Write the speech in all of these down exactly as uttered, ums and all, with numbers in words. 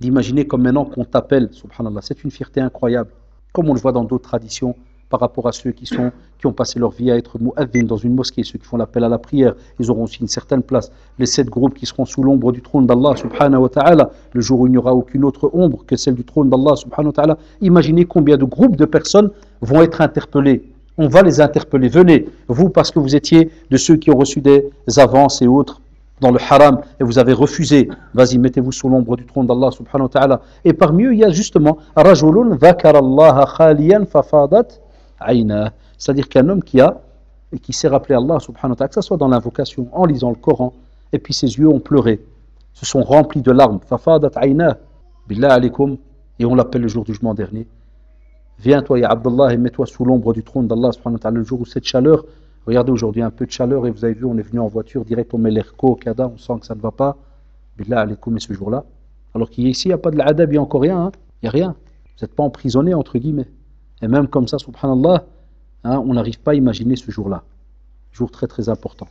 d'imaginer comme maintenant qu'on t'appelle, subhanallah, c'est une fierté incroyable, comme on le voit dans d'autres traditions, par rapport à ceux qui, sont, qui ont passé leur vie à être mu'adhin dans une mosquée, ceux qui font l'appel à la prière, ils auront aussi une certaine place. Les sept groupes qui seront sous l'ombre du trône d'Allah, subhanahu wa ta'ala, le jour où il n'y aura aucune autre ombre que celle du trône d'Allah, subhanahu wa ta'ala, imaginez combien de groupes de personnes vont être interpellés. On va les interpeller. Venez, vous, parce que vous étiez de ceux qui ont reçu des avances et autres dans le haram, et vous avez refusé, vas-y, mettez-vous sous l'ombre du trône d'Allah, subhanahu wa ta'ala. Et parmi eux, il y a justement « Rajulun dhakarallaha khaliyan fafadat » c'est-à-dire qu'un homme qui a et qui s'est rappelé Allah subhanahu wa ta'ala, que ce soit dans l'invocation, en lisant le Coran, et puis ses yeux ont pleuré, se sont remplis de larmes, fafadat ayna, billah alaykum, et on l'appelle le jour du jugement dernier. Viens toi ya Abdullah et mets-toi sous l'ombre du trône d'Allah subhanahu wa ta'ala, le jour où cette chaleur, regardez aujourd'hui un peu de chaleur, et vous avez vu, on est venu en voiture direct, on met l'airco au kada, on sent que ça ne va pas, billah alaykum, et ce jour-là, alors qu'ici il n'y a pas de l'adab, il n'y a encore rien, hein, il n'y a rien, vous n'êtes pas emprisonné entre guillemets. Et même comme ça, subhanallah, hein, on n'arrive pas à imaginer ce jour-là. Jour très très important.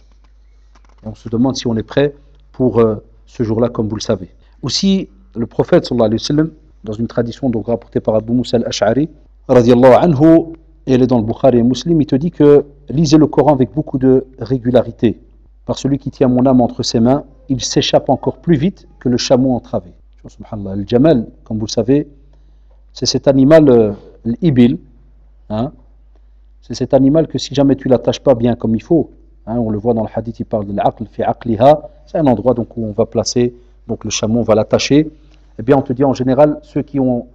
Et on se demande si on est prêt pour euh, ce jour-là, comme vous le savez. Aussi, le prophète, sallallahu alayhi wa sallam, dans une tradition donc rapportée par Abu Musa al-Ash'ari, radiyallahu anhu, elle est dans le Bukhari et Muslim, il te dit que lisez le Coran avec beaucoup de régularité. Par celui qui tient mon âme entre ses mains, il s'échappe encore plus vite que le chameau entravé. Subhanallah, le jamal, comme vous le savez, c'est cet animal. Euh, L'ibil, hein, c'est cet animal que si jamais tu l'attaches pas bien comme il faut, hein, on le voit dans le hadith, il parle de l'aql fi aqliha, c'est un endroit donc où on va placer, donc le chameau, on va l'attacher. Eh bien, on te dit en général, ceux qui ont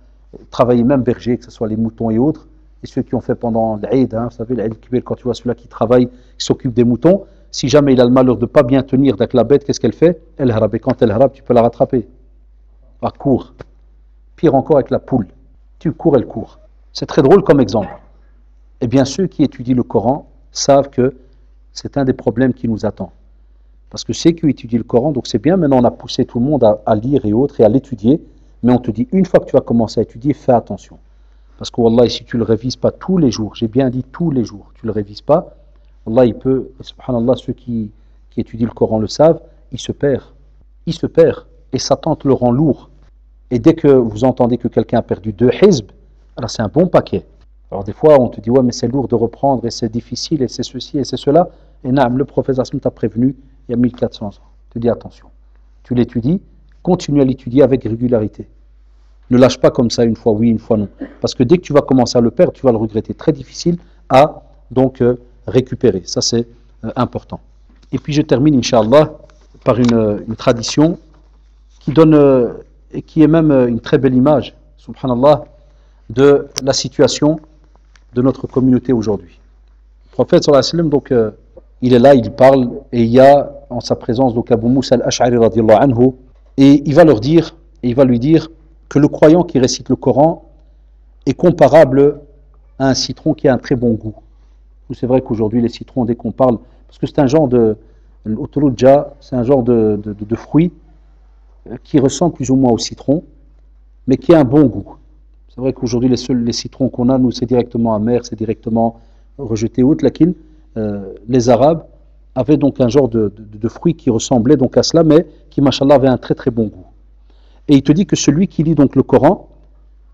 travaillé même berger, que ce soit les moutons et autres, et ceux qui ont fait pendant l'Aïd, hein, vous savez, l'Aïd Kibir, quand tu vois celui-là qui travaille, qui s'occupe des moutons, si jamais il a le malheur de pas bien tenir avec la bête, qu'est-ce qu'elle fait? Elle harabe. Et quand elle harabe, tu peux la rattraper. Elle court. Pire encore avec la poule. Tu cours, elle court. C'est très drôle comme exemple. Eh bien, ceux qui étudient le Coran savent que c'est un des problèmes qui nous attend. Parce que ceux qui étudient le Coran, donc c'est bien, maintenant on a poussé tout le monde à, à lire et autres et à l'étudier, mais on te dit, une fois que tu vas commencer à étudier, fais attention. Parce que Wallah, si tu ne le révises pas tous les jours, j'ai bien dit tous les jours, tu ne le révises pas, Wallah, il peut, subhanallah, ceux qui, qui étudient le Coran le savent, il se perd. Il se perd. Et Satan te le rend lourd. Et dès que vous entendez que quelqu'un a perdu deux hizb, alors c'est un bon paquet. Alors des fois on te dit ouais mais c'est lourd de reprendre et c'est difficile et c'est ceci et c'est cela. Et naam, le prophète Asm t'a prévenu il y a mille quatre cents ans. Tu dis attention, tu l'étudies, continue à l'étudier avec régularité. Ne lâche pas comme ça une fois oui, une fois non. Parce que dès que tu vas commencer à le perdre, tu vas le regretter. Très difficile à donc euh, récupérer. Ça c'est euh, important. Et puis je termine Inch'Allah par une, une tradition qui donne, euh, qui est même euh, une très belle image, subhanallah, de la situation de notre communauté aujourd'hui. Le prophète sallallahu alayhi wa sallam, donc, euh, il est là, il parle, et il y a en sa présence donc Abu Musa al-Ash'ari radiyallahu anhu, et il va leur dire, et il va lui dire que le croyant qui récite le Coran est comparable à un citron qui a un très bon goût. C'est vrai qu'aujourd'hui les citrons, dès qu'on parle, parce que c'est un genre de l'autorodja, c'est un genre de, de, de, de fruit qui ressemble plus ou moins au citron, mais qui a un bon goût. C'est vrai qu'aujourd'hui, les seuls les citrons qu'on a, nous, c'est directement amer, c'est directement rejeté ou tlaquine. Euh, les Arabes avaient donc un genre de, de, de fruit qui ressemblait donc à cela, mais qui, mashallah, avait un très très bon goût. Et il te dit que celui qui lit donc le Coran,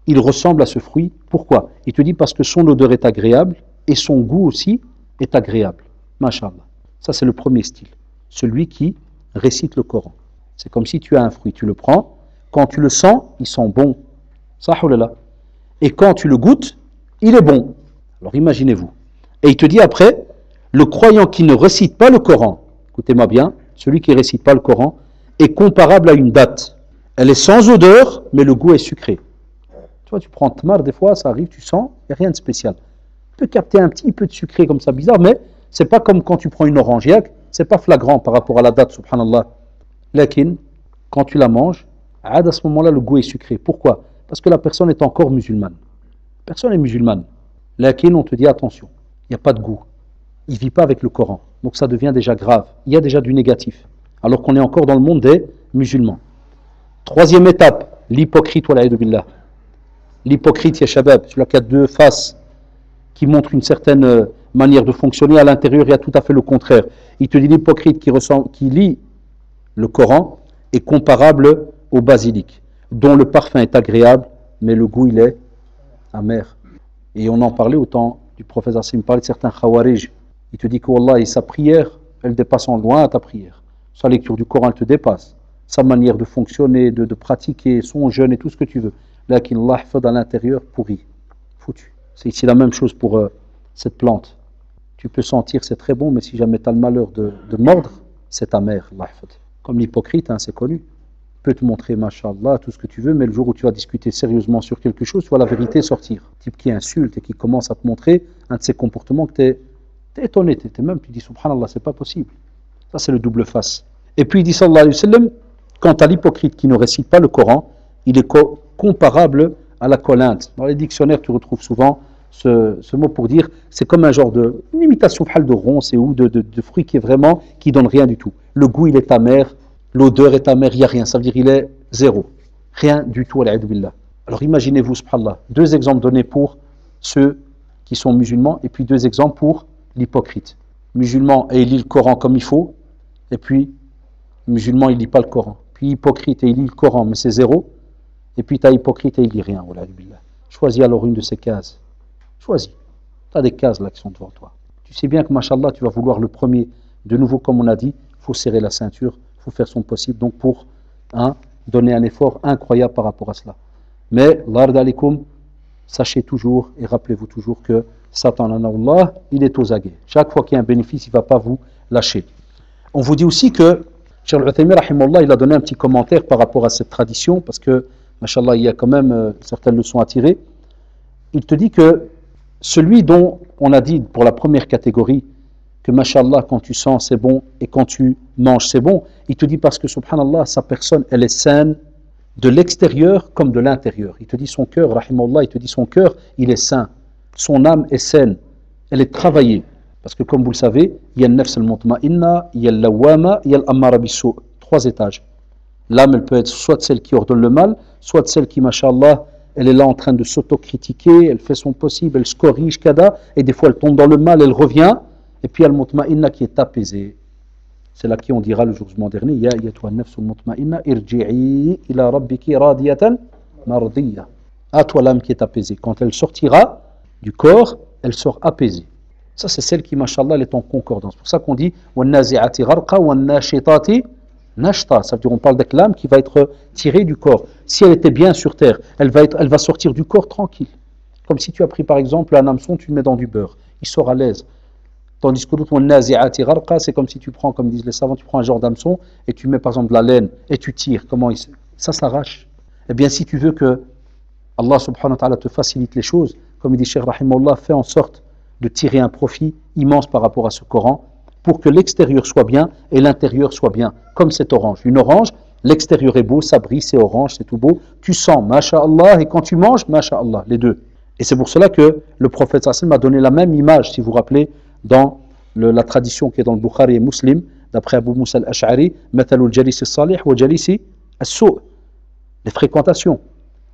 il ressemble à ce fruit. Pourquoi? Il te dit parce que son odeur est agréable et son goût aussi est agréable. Mashallah. Ça, c'est le premier style. Celui qui récite le Coran. C'est comme si tu as un fruit, tu le prends. Quand tu le sens, il sent bon. Sahoulala. Et quand tu le goûtes, il est bon. Alors imaginez-vous. Et il te dit après, le croyant qui ne récite pas le Coran, écoutez-moi bien, celui qui ne récite pas le Coran, est comparable à une date. Elle est sans odeur, mais le goût est sucré. Tu vois, tu prends tamar, des fois, ça arrive, tu sens, il n'y a rien de spécial. Tu peux capter un petit peu de sucré comme ça, bizarre, mais c'est pas comme quand tu prends une orangiaque, c'est pas flagrant par rapport à la date, subhanallah. Lakin, quand tu la manges, à ce moment-là, le goût est sucré. Pourquoi? Parce que la personne est encore musulmane. Personne n'est musulmane. Lakin, on te dit attention, il n'y a pas de goût. Il ne vit pas avec le Coran. Donc ça devient déjà grave. Il y a déjà du négatif. Alors qu'on est encore dans le monde des musulmans. Troisième étape, l'hypocrite, wal-aïdou billah. L'hypocrite, ya shabab, celui qui a deux faces, qui montre une certaine manière de fonctionner. À l'intérieur, il y a tout à fait le contraire. Il te dit l'hypocrite qui, qui lit le Coran est comparable au basilic. dont le parfum est agréable, mais le goût il est amer. Et on en parlait au temps du prophète Assim, il parlait de certains khawarij. Il te dit que Allah, et sa prière, elle dépasse en loin à ta prière. Sa lecture du Coran, elle te dépasse. Sa manière de fonctionner, de, de pratiquer, son jeûne et tout ce que tu veux. Là qu'il l'a fait à l'intérieur, pourri, foutu. C'est ici la même chose pour euh, cette plante. Tu peux sentir, c'est très bon, mais si jamais tu as le malheur de, de mordre, c'est amer. Comme l'hypocrite, hein, c'est connu. Il peut te montrer, mashallah, tout ce que tu veux, mais le jour où tu vas discuter sérieusement sur quelque chose, tu vois la vérité sortir. Le type qui insulte et qui commence à te montrer un de ses comportements que tu es, es étonné. Tu es même, tu dis, subhanallah, c'est pas possible. Ça, c'est le double face. Et puis, il dit, sallallahu alayhi wa sallam, quant à l'hypocrite qui ne récite pas le Coran, il est co comparable à la colinte. Dans les dictionnaires, tu retrouves souvent Ce, ce mot pour dire, c'est comme un genre de, une imitation de ronces et ou de, de, de fruits qui est vraiment, qui donne rien du tout. Le goût il est amer, l'odeur est amère, il n'y a rien, ça veut dire il est zéro, rien du tout. Alors imaginez-vous, subhanallah, deux exemples donnés pour ceux qui sont musulmans et puis deux exemples pour l'hypocrite. Musulman et il lit le Coran comme il faut, et puis musulman il ne lit pas le Coran, puis hypocrite et il lit le Coran mais c'est zéro, et puis tu as hypocrite et il lit rien. Choisis alors une de ces cases. Choisis. Tu as des cases là qui sont devant toi. Tu sais bien que, mashallah, tu vas vouloir le premier. De nouveau, comme on a dit, il faut serrer la ceinture, il faut faire son possible, donc pour hein, donner un effort incroyable par rapport à cela. Mais, lard alaikum, sachez toujours et rappelez-vous toujours que Satan, Allah, il est aux aguets. Chaque fois qu'il y a un bénéfice, il ne va pas vous lâcher. On vous dit aussi que, Cheikh Al-Othaimi, rahimahullah, il a donné un petit commentaire par rapport à cette tradition, parce que, mashallah, il y a quand même euh, certaines leçons à tirer. Il te dit que celui dont on a dit pour la première catégorie que mashallah quand tu sens c'est bon et quand tu manges c'est bon, il te dit parce que subhanallah sa personne elle est saine de l'extérieur comme de l'intérieur. Il te dit son cœur, rahimallah, il te dit son cœur il est sain, son âme est saine, elle est travaillée. Parce que comme vous le savez, il y a le nafs al-mutma'inna, il y a le lawama, il y a l'ammara bis-sou', trois étages. L'âme elle peut être soit celle qui ordonne le mal, soit celle qui mashallah elle est là en train de s'autocritiquer, elle fait son possible, elle se corrige, kada, et des fois elle tombe dans le mal, elle revient, et puis al-mutma'inna qui est apaisée. C'est là qui on dira le jour jugement dernier, ya ayyatuha an-nafsul mutma'inna irji'i ila rabbiki radiyatan mardiya. À toi l'âme qui est apaisée. Quand elle sortira du corps, elle sort apaisée. Ça c'est celle qui, mashallah, elle est en concordance. C'est pour ça qu'on dit wan-nazi'ati gharqa wan-nashitati nashta, ça veut dire on parle avec l'âme qui va être tirée du corps. Si elle était bien sur terre, elle va, être, elle va sortir du corps tranquille. Comme si tu as pris par exemple un hameçon, tu le mets dans du beurre, il sort à l'aise. Tandis que l'autre, c'est comme si tu prends, comme disent les savants, tu prends un genre d'hameçon et tu mets par exemple de la laine et tu tires. Comment il, ça s'arrache. Eh bien si tu veux que Allah subhanahu wa ta'ala te facilite les choses, comme il dit Cheikh Rahimahullah, fais en sorte de tirer un profit immense par rapport à ce Coran, pour que l'extérieur soit bien et l'intérieur soit bien, comme cette orange. Une orange, l'extérieur est beau, ça brille, c'est orange, c'est tout beau. Tu sens, masha'Allah, et quand tu manges, masha'Allah, les deux. Et c'est pour cela que le prophète sallam a donné la même image, si vous vous rappelez, dans le, la tradition qui est dans le Bukhari et Muslim, d'après Abu Musa al-Ash'ari, Matalul Jalisi Salih wa Jalisi As-Sou'. Les fréquentations.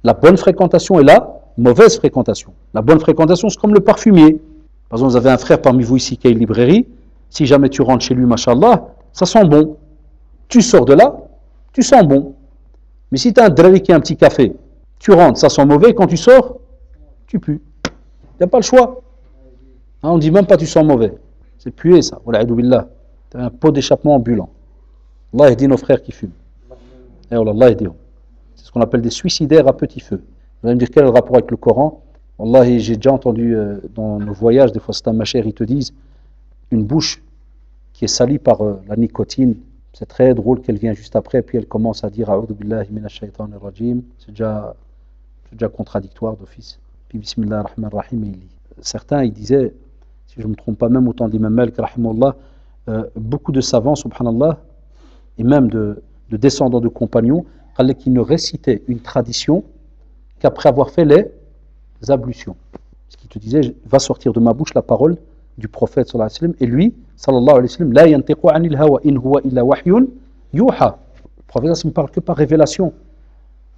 La bonne fréquentation et la mauvaise fréquentation. La bonne fréquentation, c'est comme le parfumier. Par exemple, vous avez un frère parmi vous ici qui a une librairie. Si jamais tu rentres chez lui, mashallah, ça sent bon. Tu sors de là, tu sens bon. Mais si tu as un drari qui a un petit café, tu rentres, ça sent mauvais, quand tu sors, tu pues. Il n'y a pas le choix. Hein, on ne dit même pas tu sens mauvais. C'est puer ça. Tu as un pot d'échappement ambulant. Allah yahdi nos frères qui fument. C'est ce qu'on appelle des suicidaires à petit feu. Vous allez me dire quel est le rapport avec le Coran. Wallahi, j'ai déjà entendu euh, dans nos voyages, des fois c'est un machère, ils te disent une bouche qui est salie par euh, la nicotine. C'est très drôle qu'elle vient juste après, puis elle commence à dire A'udhu billahi minash shaitanir rajim. C'est déjà, déjà contradictoire d'office. Puis Bismillah ar-Rahman ar-Rahim, il lit. Certains, ils disaient, si je ne me trompe pas, même au temps d'Imam Malik, rahimahullah, euh, beaucoup de savants, subhanallah, et même de, de descendants de compagnons, qui ne récitaient une tradition qu'après avoir fait les ablutions. Ce qui te disait, va sortir de ma bouche la parole du prophète sallallahu alayhi wa sallam, et lui sallallahu alayhi wa sallam la yantiqu anil hawa in huwa illa wahyun yuha. Le prophète ne parle que par révélation,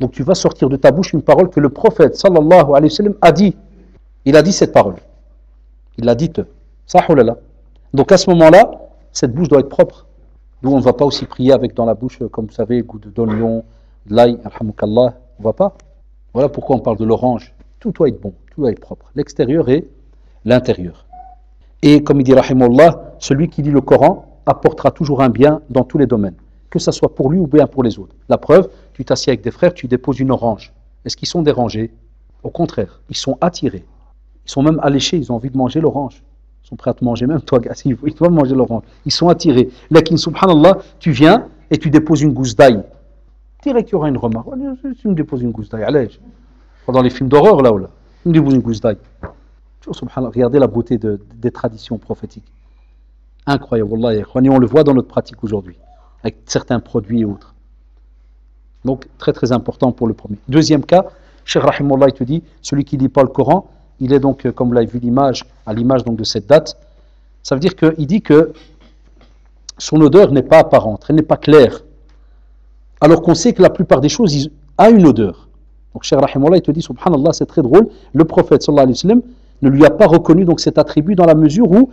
donc tu vas sortir de ta bouche une parole que le prophète sallallahu alayhi wa sallam a dit. Il a dit cette parole, il l'a dite, sahulala. Donc à ce moment là cette bouche doit être propre. Nous on ne va pas aussi prier avec dans la bouche, comme vous savez, goût d'oignon, de l'ail, alhamdoulilah, On ne voit pas. Voilà pourquoi on parle de l'orange. Tout doit être bon, tout doit être propre. L'extérieur et l'intérieur. Et comme il dit Rahimullah, celui qui lit le Coran apportera toujours un bien dans tous les domaines, que ce soit pour lui ou bien pour les autres. La preuve, tu t'assieds avec des frères, tu déposes une orange. Est-ce qu'ils sont dérangés? Au contraire, ils sont attirés. Ils sont même alléchés, ils ont envie de manger l'orange. Ils sont prêts à te manger, même toi, s'ils doivent manger l'orange. Ils sont attirés. Lakin, subhanallah, tu viens et tu déposes une gousse d'ail. Direct, il y aura une remarque. Tu me déposes une gousse d'ail, allez. Dans les films d'horreur, là ou là, tu me déposes une gousse d'ail. Regardez la beauté de, des traditions prophétiques. Incroyable, wallahi. Et on le voit dans notre pratique aujourd'hui, avec certains produits et autres. Donc, très très important pour le premier. Deuxième cas, Cheikh Rahimullah, il te dit, celui qui ne lit pas le Coran, il est donc, comme vous l'avez vu l'image, à l'image de cette date, ça veut dire qu'il dit que son odeur n'est pas apparente, elle n'est pas claire. Alors qu'on sait que la plupart des choses a une odeur. Donc, Cheikh Rahimullah, il te dit, subhanallah, c'est très drôle, le prophète, sallallahu alayhi wa sallam, ne lui a pas reconnu donc cet attribut dans la mesure où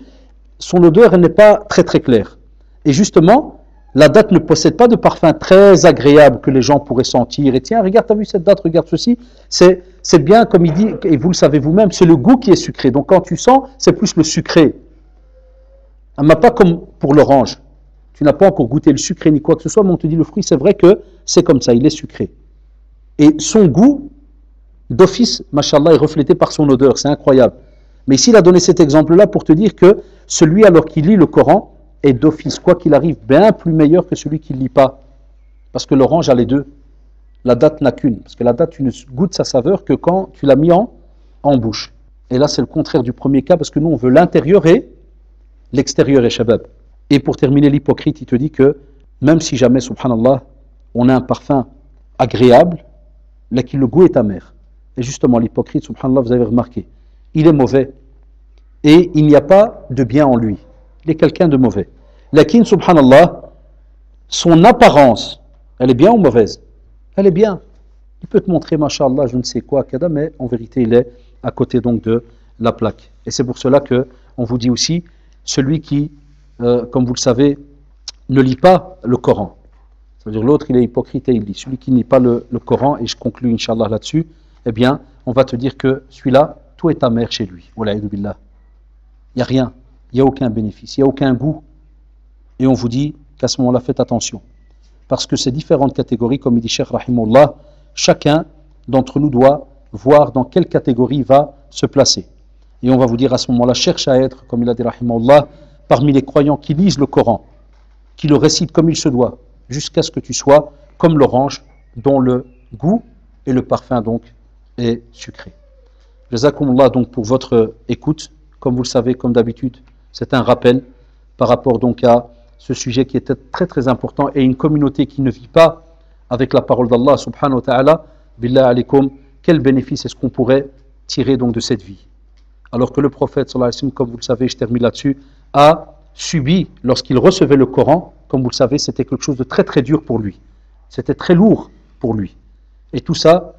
son odeur n'est pas très très claire. Et justement, la date ne possède pas de parfum très agréable que les gens pourraient sentir. Et tiens, regarde, t'as vu cette date, regarde ceci. C'est bien, comme il dit, et vous le savez vous-même, c'est le goût qui est sucré. Donc quand tu sens, c'est plus le sucré. Mais pas comme pour l'orange. Tu n'as pas encore goûté le sucré ni quoi que ce soit, mais on te dit le fruit, c'est vrai que c'est comme ça, il est sucré. Et son goût, d'office, mashallah, est reflété par son odeur, c'est incroyable. Mais ici, il a donné cet exemple-là pour te dire que celui alors qu'il lit le Coran est d'office, quoi qu'il arrive, bien plus meilleur que celui qui ne lit pas. Parce que l'orange a les deux. La date n'a qu'une. Parce que la date, tu ne goûtes sa saveur que quand tu l'as mis en, en bouche. Et là, c'est le contraire du premier cas, parce que nous, on veut l'intérieur et l'extérieur et shabab. Et pour terminer, l'hypocrite, il te dit que même si jamais, subhanallah, on a un parfum agréable, là qui le goût est amer. Et justement, l'hypocrite, subhanallah, vous avez remarqué, il est mauvais et il n'y a pas de bien en lui. Il est quelqu'un de mauvais. Lakin, subhanallah, son apparence, elle est bien ou mauvaise? Elle est bien. Il peut te montrer, mashallah, je ne sais quoi, kada, mais en vérité, il est à côté donc de la plaque. Et c'est pour cela que on vous dit aussi, celui qui, euh, comme vous le savez, ne lit pas le Coran. C'est-à-dire l'autre, il est hypocrite et il lit. Celui qui ne lit pas le, le Coran, et je conclue, inshallah, là-dessus, eh bien, on va te dire que celui-là, tout est amer chez lui. Wal-aïdou billah. Il n'y a rien, il n'y a aucun bénéfice, il n'y a aucun goût. Et on vous dit qu'à ce moment-là, faites attention. Parce que ces différentes catégories, comme il dit Cheikh Rahimullah, chacun d'entre nous doit voir dans quelle catégorie il va se placer. Et on va vous dire à ce moment-là, cherche à être, comme il a dit Rahimullah, parmi les croyants qui lisent le Coran, qui le récitent comme il se doit, jusqu'à ce que tu sois comme l'orange, dont le goût et le parfum donc et sucré. Jazakumullah donc pour votre écoute. Comme vous le savez, comme d'habitude, c'est un rappel par rapport donc à ce sujet qui était très très important, et une communauté qui ne vit pas avec la parole d'Allah subhanahu wa ta'ala, billah alaykum, quel bénéfice est-ce qu'on pourrait tirer donc de cette vie? Alors que le prophète sallallahu alayhi wa sallam, comme vous le savez, je termine là-dessus, a subi, lorsqu'il recevait le Coran, comme vous le savez, c'était quelque chose de très très dur pour lui. C'était très lourd pour lui. Et tout ça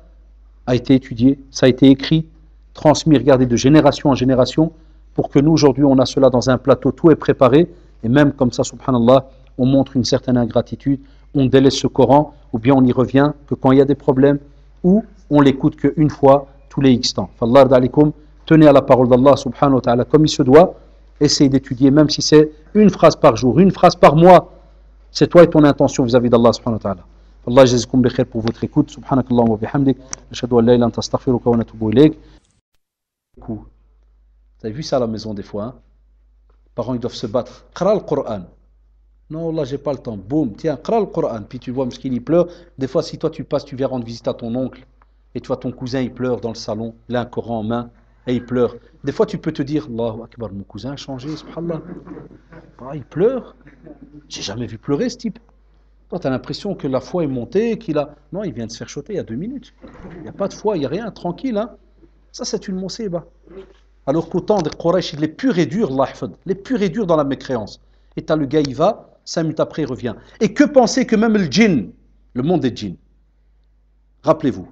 a été étudié, ça a été écrit, transmis, regardé de génération en génération, pour que nous aujourd'hui on a cela dans un plateau, tout est préparé, et même comme ça, subhanallah, on montre une certaine ingratitude, on délaisse ce Coran, ou bien on y revient que quand il y a des problèmes, ou on l'écoute qu'une fois tous les X temps. Fallah d'alikum, tenez à la parole d'Allah subhanahu wa ta'ala comme il se doit, essayez d'étudier, même si c'est une phrase par jour, une phrase par mois, c'est toi et ton intention vis-à-vis d'Allah subhanahu wa ta'ala. Allah yajzakum bi khair pour votre écoute. Subhanakallah wa bihamdik, ashhadu an la ilaha illa anta astaghfiruka wa atubu ilayk. Vous avez vu ça à la maison des fois, hein? Les parents ils doivent se battre. Qara le Coran. Non, là j'ai pas le temps. Boum, tiens, qara le Coran. Puis tu vois Meskin, il pleure. Des fois, si toi tu passes, tu viens rendre visite à ton oncle, et tu vois ton cousin il pleure dans le salon, il a un Coran en main et il pleure. Des fois tu peux te dire, Allahu Akbar, mon cousin a changé, subhanallah. Ah, il pleure. J'ai jamais vu pleurer ce type. Toi, tu as l'impression que la foi est montée, qu'il a... Non, il vient de se faire choter il y a deux minutes. Il n'y a pas de foi, il n'y a rien, tranquille. Hein? Ça, c'est une moussiba. Alors qu'autant des Quraysh, les purs et durs, les purs et durs dans la mécréance. Et tu as le gars, il va, cinq minutes après, il revient. Et que penser que même le djinn, le monde des djinns, rappelez-vous,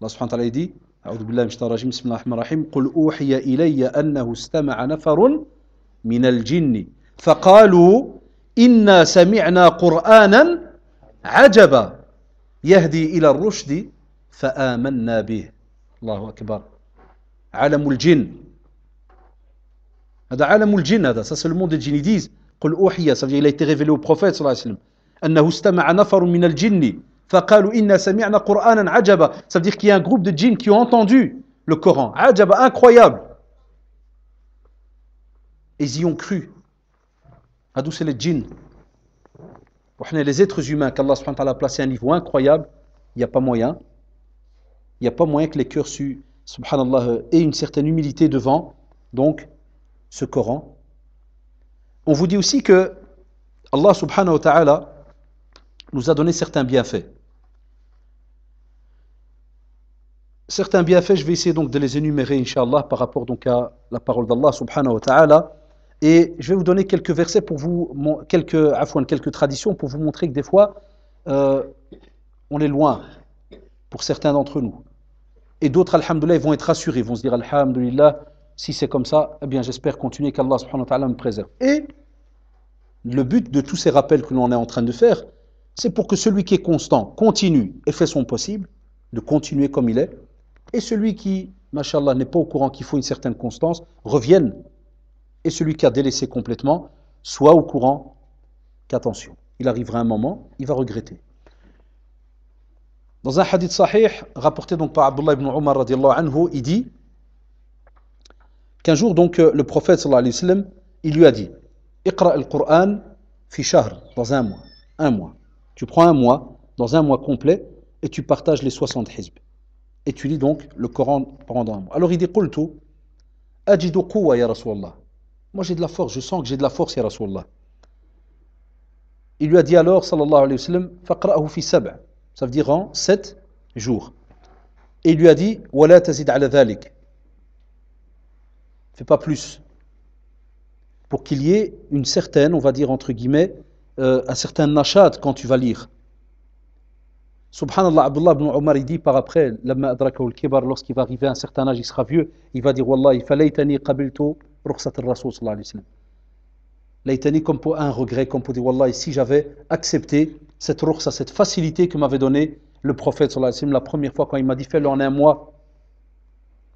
Allah subhanahu wa ta'ala dit, A'udhu billahi minash shaitanir rajim, bismillahir rahmanir rahim, Qul uhiya ilayya annahu istama'a nafarun minal jinni, faqalu inna sami'na qur'anan عجبا يهدي إلى الرشد فآمنا به. الله أكبر. عالم الجن, هذا عالم الجن, هذا ça c'est le monde des djinns. Ils disent قل أوحي, ça veut dire il a été révélé au prophète صلى الله عليه وسلم أنه استمع نفر من الجن فقالوا إنا سمعنا قرآنا عجبا, ça veut dire qu'il y a un groupe de djinns qui ont entendu le Coran, عجبا, incroyable, et ils y ont cru. هذا c'est les djinns. Les êtres humains qu'Allah subhanahu wa ta'ala a placé à un niveau incroyable, il n'y a pas moyen. Il n'y a pas moyen que les cœurs, subhanallah, aient une certaine humilité devant, donc, ce Coran. On vous dit aussi que Allah subhanahu wa ta'ala nous a donné certains bienfaits. Certains bienfaits, je vais essayer donc de les énumérer, inshallah, par rapport donc à la parole d'Allah subhanahu wa ta'ala. Et je vais vous donner quelques versets pour vous, quelques, afouan, quelques traditions pour vous montrer que des fois, euh, on est loin pour certains d'entre nous. Et d'autres, alhamdoulilah, ils vont être rassurés, ils vont se dire, alhamdoulilah, si c'est comme ça, eh bien j'espère continuer qu'Allah subhanahu wa ta'ala me préserve. Et le but de tous ces rappels que l'on est en train de faire, c'est pour que celui qui est constant continue et fait son possible de continuer comme il est, et celui qui, mashallah, n'est pas au courant qu'il faut une certaine constance, revienne. Et celui qui a délaissé complètement, soit au courant qu'attention, il arrivera un moment, il va regretter. Dans un hadith sahih, rapporté donc par Abdullah ibn Umar radiallahu anhu, il dit qu'un jour donc le prophète sallallahu alayhi wa sallam, il lui a dit « Iqra al-Qur'an fi shahr » dans un mois, un mois. Tu prends un mois, dans un mois complet, et tu partages les soixante hizb. Et tu lis donc le Coran pendant un mois. Alors il dit « Qultu ajidu quwa ya Rasulallah » Moi j'ai de la force, je sens que j'ai de la force, ya Rasulallah. Il lui a dit alors, sallallahu alayhi wa sallam, faqra'ahu fi sab', ça veut dire en sept jours. Et il lui a dit, wa la tazid ala dhalik, fais pas plus. Pour qu'il y ait une certaine, on va dire entre guillemets, euh, un certain nachat quand tu vas lire. Subhanallah, Abdullah ibn Umar, il dit par après, lamma adrakahu al-kibar, lorsqu'il va arriver à un certain âge, il sera vieux, il va dire, wallahi, falaytani qabiltu. Laïtani, comme pour un regret, comme pour dire Wallah, si j'avais accepté cette rukhsa, cette facilité que m'avait donnée le prophète la première fois quand il m'a dit fais-le en un mois.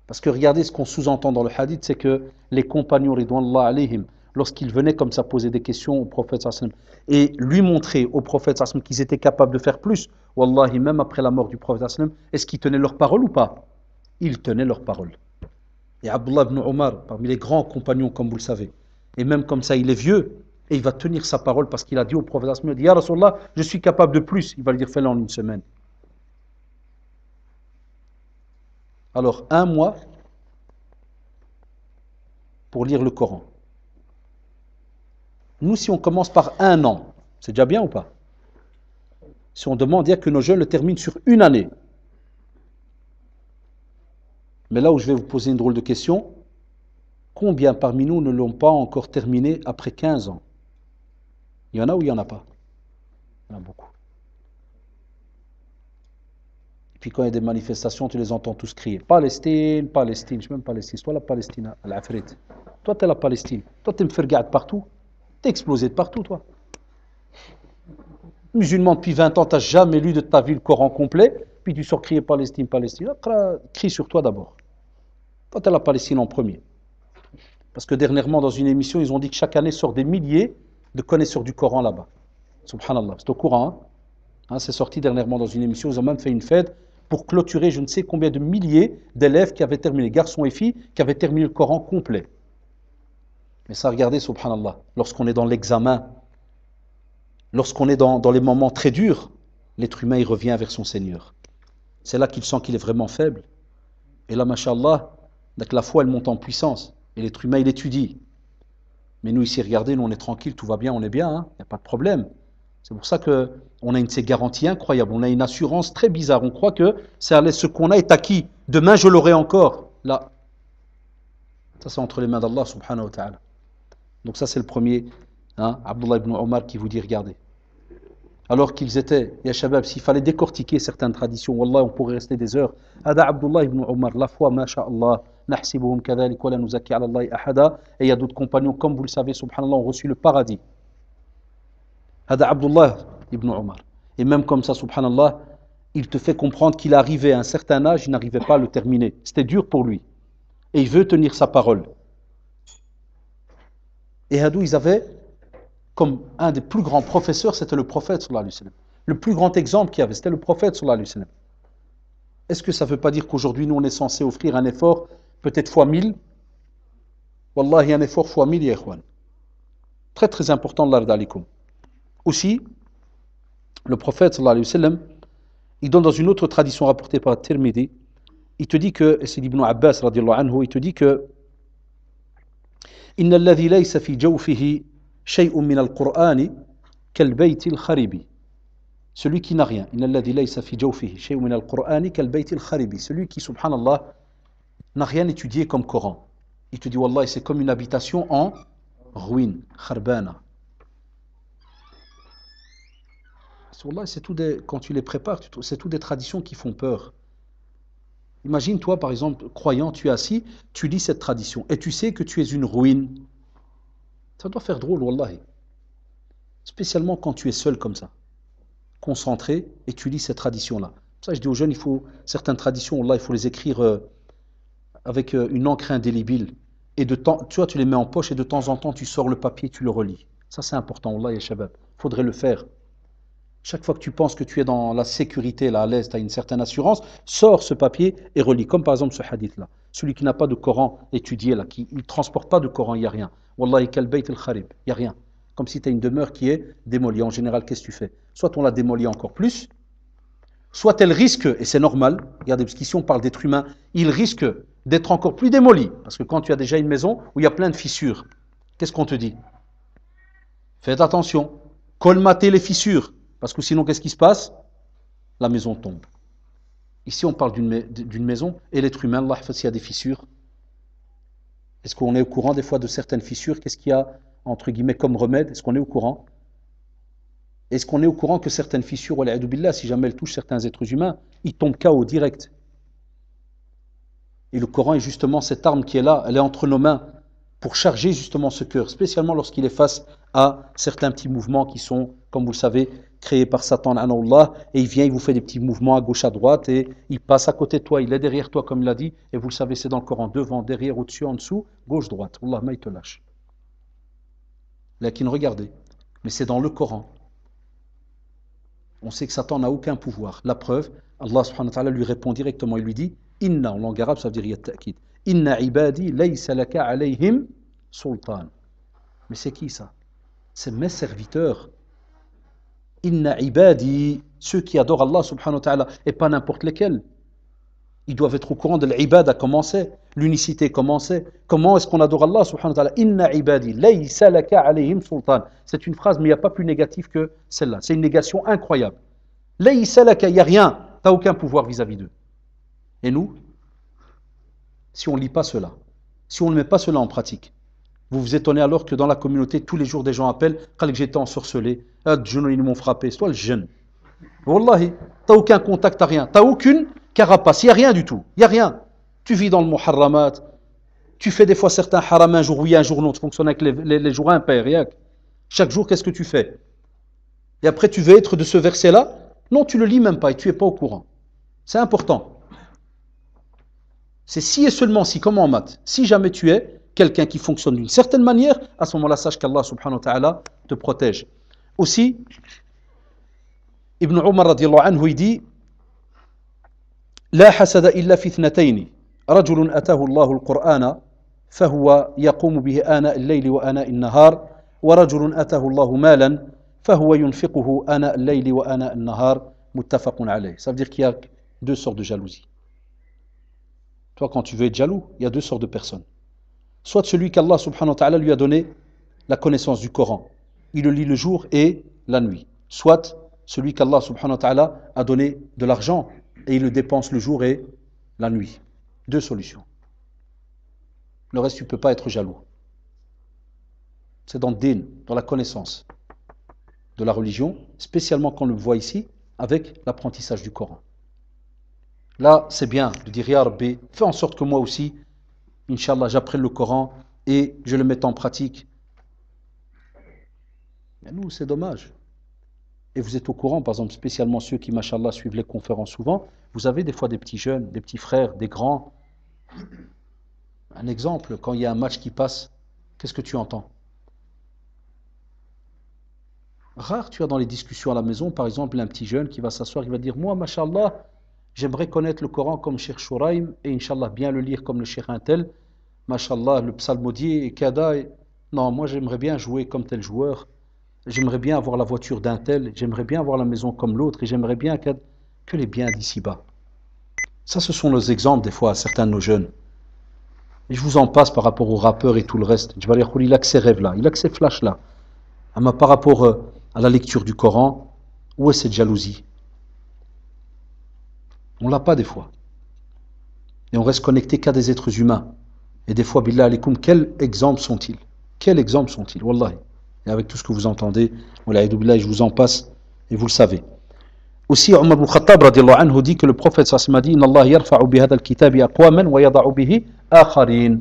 Parce que regardez ce qu'on sous-entend dans le hadith, c'est que les compagnons ridwanullah alayhim, lorsqu'ils venaient comme ça poser des questions au prophète et lui montrer au prophète qu'ils étaient capables de faire plus, Wallahi, même après la mort du prophète, est-ce qu'ils tenaient leur parole ou pas? Ils tenaient leur parole. Et Abdullah ibn Omar, parmi les grands compagnons, comme vous le savez, et même comme ça, il est vieux, et il va tenir sa parole parce qu'il a dit au prophète, il a dit, Ya Rasulallah, je suis capable de plus. Il va lui dire, fais-le en une semaine. Alors, un mois pour lire le Coran. Nous, si on commence par un an, c'est déjà bien ou pas? Si on demande, il y a que nos jeunes le terminent sur une année. Mais là où je vais vous poser une drôle de question, combien parmi nous ne l'ont pas encore terminé après quinze ans? Il y en a ou il n'y en a pas? Il y en a beaucoup. Et puis quand il y a des manifestations, tu les entends tous crier « Palestine, Palestine ». Je ne suis même Palestine, toi la Palestine, Al-Afrit. Toi tu es la Palestine, toi tu es mfergade partout, tu es explosé de partout toi. Musulman depuis vingt ans, tu n'as jamais lu de ta vie le Coran complet. Puis tu sors crier Palestine, Palestine. Crie sur toi d'abord. Toi, tu as la Palestine en premier. Parce que dernièrement, dans une émission, ils ont dit que chaque année sort des milliers de connaisseurs du Coran là-bas. Subhanallah, c'est au courant. Hein? Hein, c'est sorti dernièrement dans une émission. Ils ont même fait une fête pour clôturer je ne sais combien de milliers d'élèves qui avaient terminé, garçons et filles, qui avaient terminé le Coran complet. Mais ça, regardez, subhanallah, lorsqu'on est dans l'examen, lorsqu'on est dans, dans les moments très durs, l'être humain, il revient vers son Seigneur. C'est là qu'il sent qu'il est vraiment faible. Et là, mashallah, la foi, elle monte en puissance. Et l'être humain, il étudie. Mais nous, ici, regardez, nous, on est tranquille, tout va bien, on est bien, hein? Il n'y a pas de problème. C'est pour ça qu'on a une de ces garanties incroyables. On a une assurance très bizarre. On croit que ce qu'on a est acquis. Demain, je l'aurai encore. Là. Ça, c'est entre les mains d'Allah, subhanahu wa ta'ala. Donc ça, c'est le premier, hein? Abdullah ibn Omar qui vous dit, regardez. Alors qu'ils étaient, ya Shabab, s'il fallait décortiquer certaines traditions, Wallah, on pourrait rester des heures. Hada Abdullah ibn Umar, la foi, masha'Allah, nahsibuhum kadhalik wa la nuzaki ala Allahi ahada. Et il y a d'autres compagnons, comme vous le savez, subhanallah, ont reçu le paradis. Hada Abdullah ibn Umar. Et même comme ça, subhanallah, il te fait comprendre qu'il arrivait à un certain âge, il n'arrivait pas à le terminer. C'était dur pour lui. Et il veut tenir sa parole. Et Hadou, ils avaient comme un des plus grands professeurs, c'était le prophète sallallahu alayhi wa sallam. Le plus grand exemple qu'il y avait, c'était le prophète sallallahu alayhi wa sallam. Est-ce que ça ne veut pas dire qu'aujourd'hui, nous, on est censé offrir un effort, peut-être fois mille? Wallahi, un effort fois mille, ya ikhwan. Très, très important, l'ard alaikum. Aussi, le prophète, sallallahu alayhi wa sallam, il donne dans une autre tradition rapportée par Tirmidhi, il te dit que, et c'est l'Ibn Abbas, radiallahu anhu, il te dit que « Inna alladhi laysa fi jawfihi shay'un min al-Qur'ani kal bayti al-kharibi » Celui qui n'a rien. Celui qui, subhanallah, n'a rien étudié comme Coran. Il te dit, wallahi, c'est comme une habitation en ruine. Kharbana. C'est tout des, quand tu les prépares, c'est toutes des traditions qui font peur. Imagine, toi, par exemple, croyant, tu es assis, tu lis cette tradition et tu sais que tu es une ruine. Ça doit faire drôle, wallahi. Spécialement quand tu es seul comme ça. Concentré et tu lis cette tradition-là. Ça, je dis aux jeunes, il faut certaines traditions, là, il faut les écrire euh, avec euh, une encre indélébile. Et de temps, tu vois, tu les mets en poche et de temps en temps, tu sors le papier, tu le relis. Ça, c'est important, là, ya shabab. Faudrait le faire. Chaque fois que tu penses que tu es dans la sécurité, là, à l'aise, tu as une certaine assurance, sors ce papier et relis. Comme par exemple ce hadith-là. Celui qui n'a pas de Coran étudié, là, qui ne transporte pas de Coran, il n'y a rien. Wallahi kal bayt al kharib, il n'y a rien. Comme si tu as une demeure qui est démolie. En général, qu'est-ce que tu fais? Soit on la démolit encore plus, soit elle risque, et c'est normal, regardez, parce qu'ici on parle d'être humain, il risque d'être encore plus démoli. Parce que quand tu as déjà une maison où il y a plein de fissures, qu'est-ce qu'on te dit? Faites attention, colmatez les fissures, parce que sinon qu'est-ce qui se passe? La maison tombe. Ici on parle d'une maison, et l'être humain, Allah, s'il y a des fissures, est-ce qu'on est au courant des fois de certaines fissures? Qu'est-ce qu'il y a entre guillemets, comme remède, est-ce qu'on est au courant? Est-ce qu'on est au courant que certaines fissures, si jamais elles touchent certains êtres humains, ils tombent K O direct? Et le Coran est justement cette arme qui est là, elle est entre nos mains, pour charger justement ce cœur, spécialement lorsqu'il est face à certains petits mouvements qui sont, comme vous le savez, créés par Satan, Allah, et il vient, il vous fait des petits mouvements à gauche, à droite, et il passe à côté de toi, il est derrière toi, comme il l'a dit, et vous le savez, c'est dans le Coran, devant, derrière, au-dessus, en dessous, gauche, droite. Allah, il te lâche. Lakin, regardez, mais c'est dans le Coran. On sait que Satan n'a aucun pouvoir. La preuve, Allah subhanahu wa ta'ala lui répond directement, il lui dit Inna, en langue arabe, ça veut dire yat ta'kid. Inna ibadi laysa laka alayhim sultan. Mais c'est qui ça? C'est mes serviteurs. Inna ibadi, ceux qui adorent Allah subhanahu wa ta'ala, et pas n'importe lesquels. Ils doivent être au courant de l'ibad a commencé, l'unicité commencé. Comment est-ce qu'on adore Allah subhanahu wa ta'ala? Inna ibadi, laysa laka alayhim sultan. C'est une phrase, mais il n'y a pas plus négative que celle-là. C'est une négation incroyable. Laysa laka, il n'y a rien, tu n'as aucun pouvoir vis-à-vis d'eux. Et nous, si on ne lit pas cela, si on ne met pas cela en pratique, vous vous étonnez alors que dans la communauté, tous les jours, des gens appellent quand j'étais ensorcelé, ils m'ont frappé, c'est toi le jeune. Wallahi, tu n'as aucun contact, tu n'as rien, tu n'as aucune. Carapace, il n'y a rien du tout, il n'y a rien. Tu vis dans le muharramat, tu fais des fois certains haram un jour oui, un jour non, tu fonctionnes avec les, les, les jours impairs. Chaque jour, qu'est-ce que tu fais? Et après, tu veux être de ce verset-là? Non, tu le lis même pas et tu n'es pas au courant. C'est important. C'est si et seulement si, comme en maths, si jamais tu es quelqu'un qui fonctionne d'une certaine manière, à ce moment-là, sache qu'Allah subhanahu wa ta'ala te protège. Aussi, Ibn Umar radiallahu anhu, il dit, لا حسد إلا في اثنتين رجل أتاه الله القرآن فهو يقوم به آناء الليل وآناء النهار ورجل أتاه الله مالا فهو ينفقه آناء الليل وآناء النهار متفق عليه. Ça veut dire qu'il y a deux sortes de jalousie. Toi, quand tu veux être jaloux, il y a deux sortes de personnes. Soit celui qu'Allah subhanahu wa ta'ala lui a donné la connaissance du Coran, il le lit le jour et la nuit. Soit celui qu'Allah subhanahu wa ta'ala a donné de l'argent et il le dépense le jour et la nuit. Deux solutions. Le reste, tu ne peux pas être jaloux. C'est dans le din, dans la connaissance de la religion, spécialement quand on le voit ici, avec l'apprentissage du Coran. Là, c'est bien de dire, Ya Rabbi, fais en sorte que moi aussi, Inch'Allah, j'apprenne le Coran et je le mette en pratique. Mais nous, c'est dommage. et vous êtes au courant, par exemple, spécialement ceux qui, mashallah, suivent les conférences souvent, vous avez des fois des petits jeunes, des petits frères, des grands. Un exemple, quand il y a un match qui passe, qu'est-ce que tu entends? Rare, tu as dans les discussions à la maison, par exemple, un petit jeune qui va s'asseoir, qui va dire « Moi, mashallah, j'aimerais connaître le Coran comme Cheikh Shouraim et, inshallah, bien le lire comme le Cheikh Intel. Mashallah, le psalmodier et Kada. Non, moi, j'aimerais bien jouer comme tel joueur. J'aimerais bien avoir la voiture d'un tel. J'aimerais bien avoir la maison comme l'autre. Et j'aimerais bien que les biens d'ici-bas. » Ça, ce sont nos exemples, des fois, à certains de nos jeunes. Et je vous en passe par rapport aux rappeurs et tout le reste. Je vais dire, il a que ces rêves-là, il a que ces flashs-là. Par rapport à la lecture du Coran, où est cette jalousie? On ne l'a pas des fois. Et on reste connecté qu'à des êtres humains. Et des fois, billah alaikum, quels exemples sont-ils? Quels exemples sont-ils? Wallahi. Et avec tout ce que vous entendez, wallahi, je vous en passe, et vous le savez. Aussi, Omar ibn Khattab radiallahu anhu dit que le prophète sallallahu alayhi wa sallam a dit « Allah yarfa'u bihada al-kitabi aqwaman wa yada'u bihi akharin »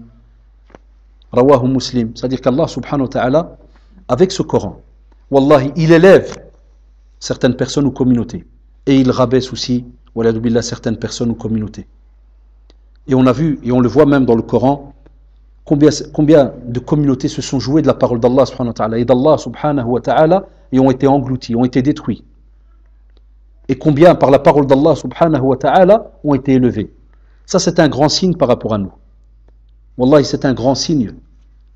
Rawahu Muslim. C'est-à-dire qu'Allah subhanahu wa ta'ala, avec ce Coran, wallahi, il élève certaines personnes ou communautés. Et il rabaisse aussi, wallahi billah, certaines personnes ou communautés. Et on a vu, et on le voit même dans le Coran, combien, combien de communautés se sont jouées de la parole d'Allah subhanahu wa ta'ala et d'Allah subhanahu wa ta'ala et ont été englouties, ont été détruits. Et combien par la parole d'Allah subhanahu wa ta'ala ont été élevés. Ça c'est un grand signe par rapport à nous. Wallahi, c'est un grand signe,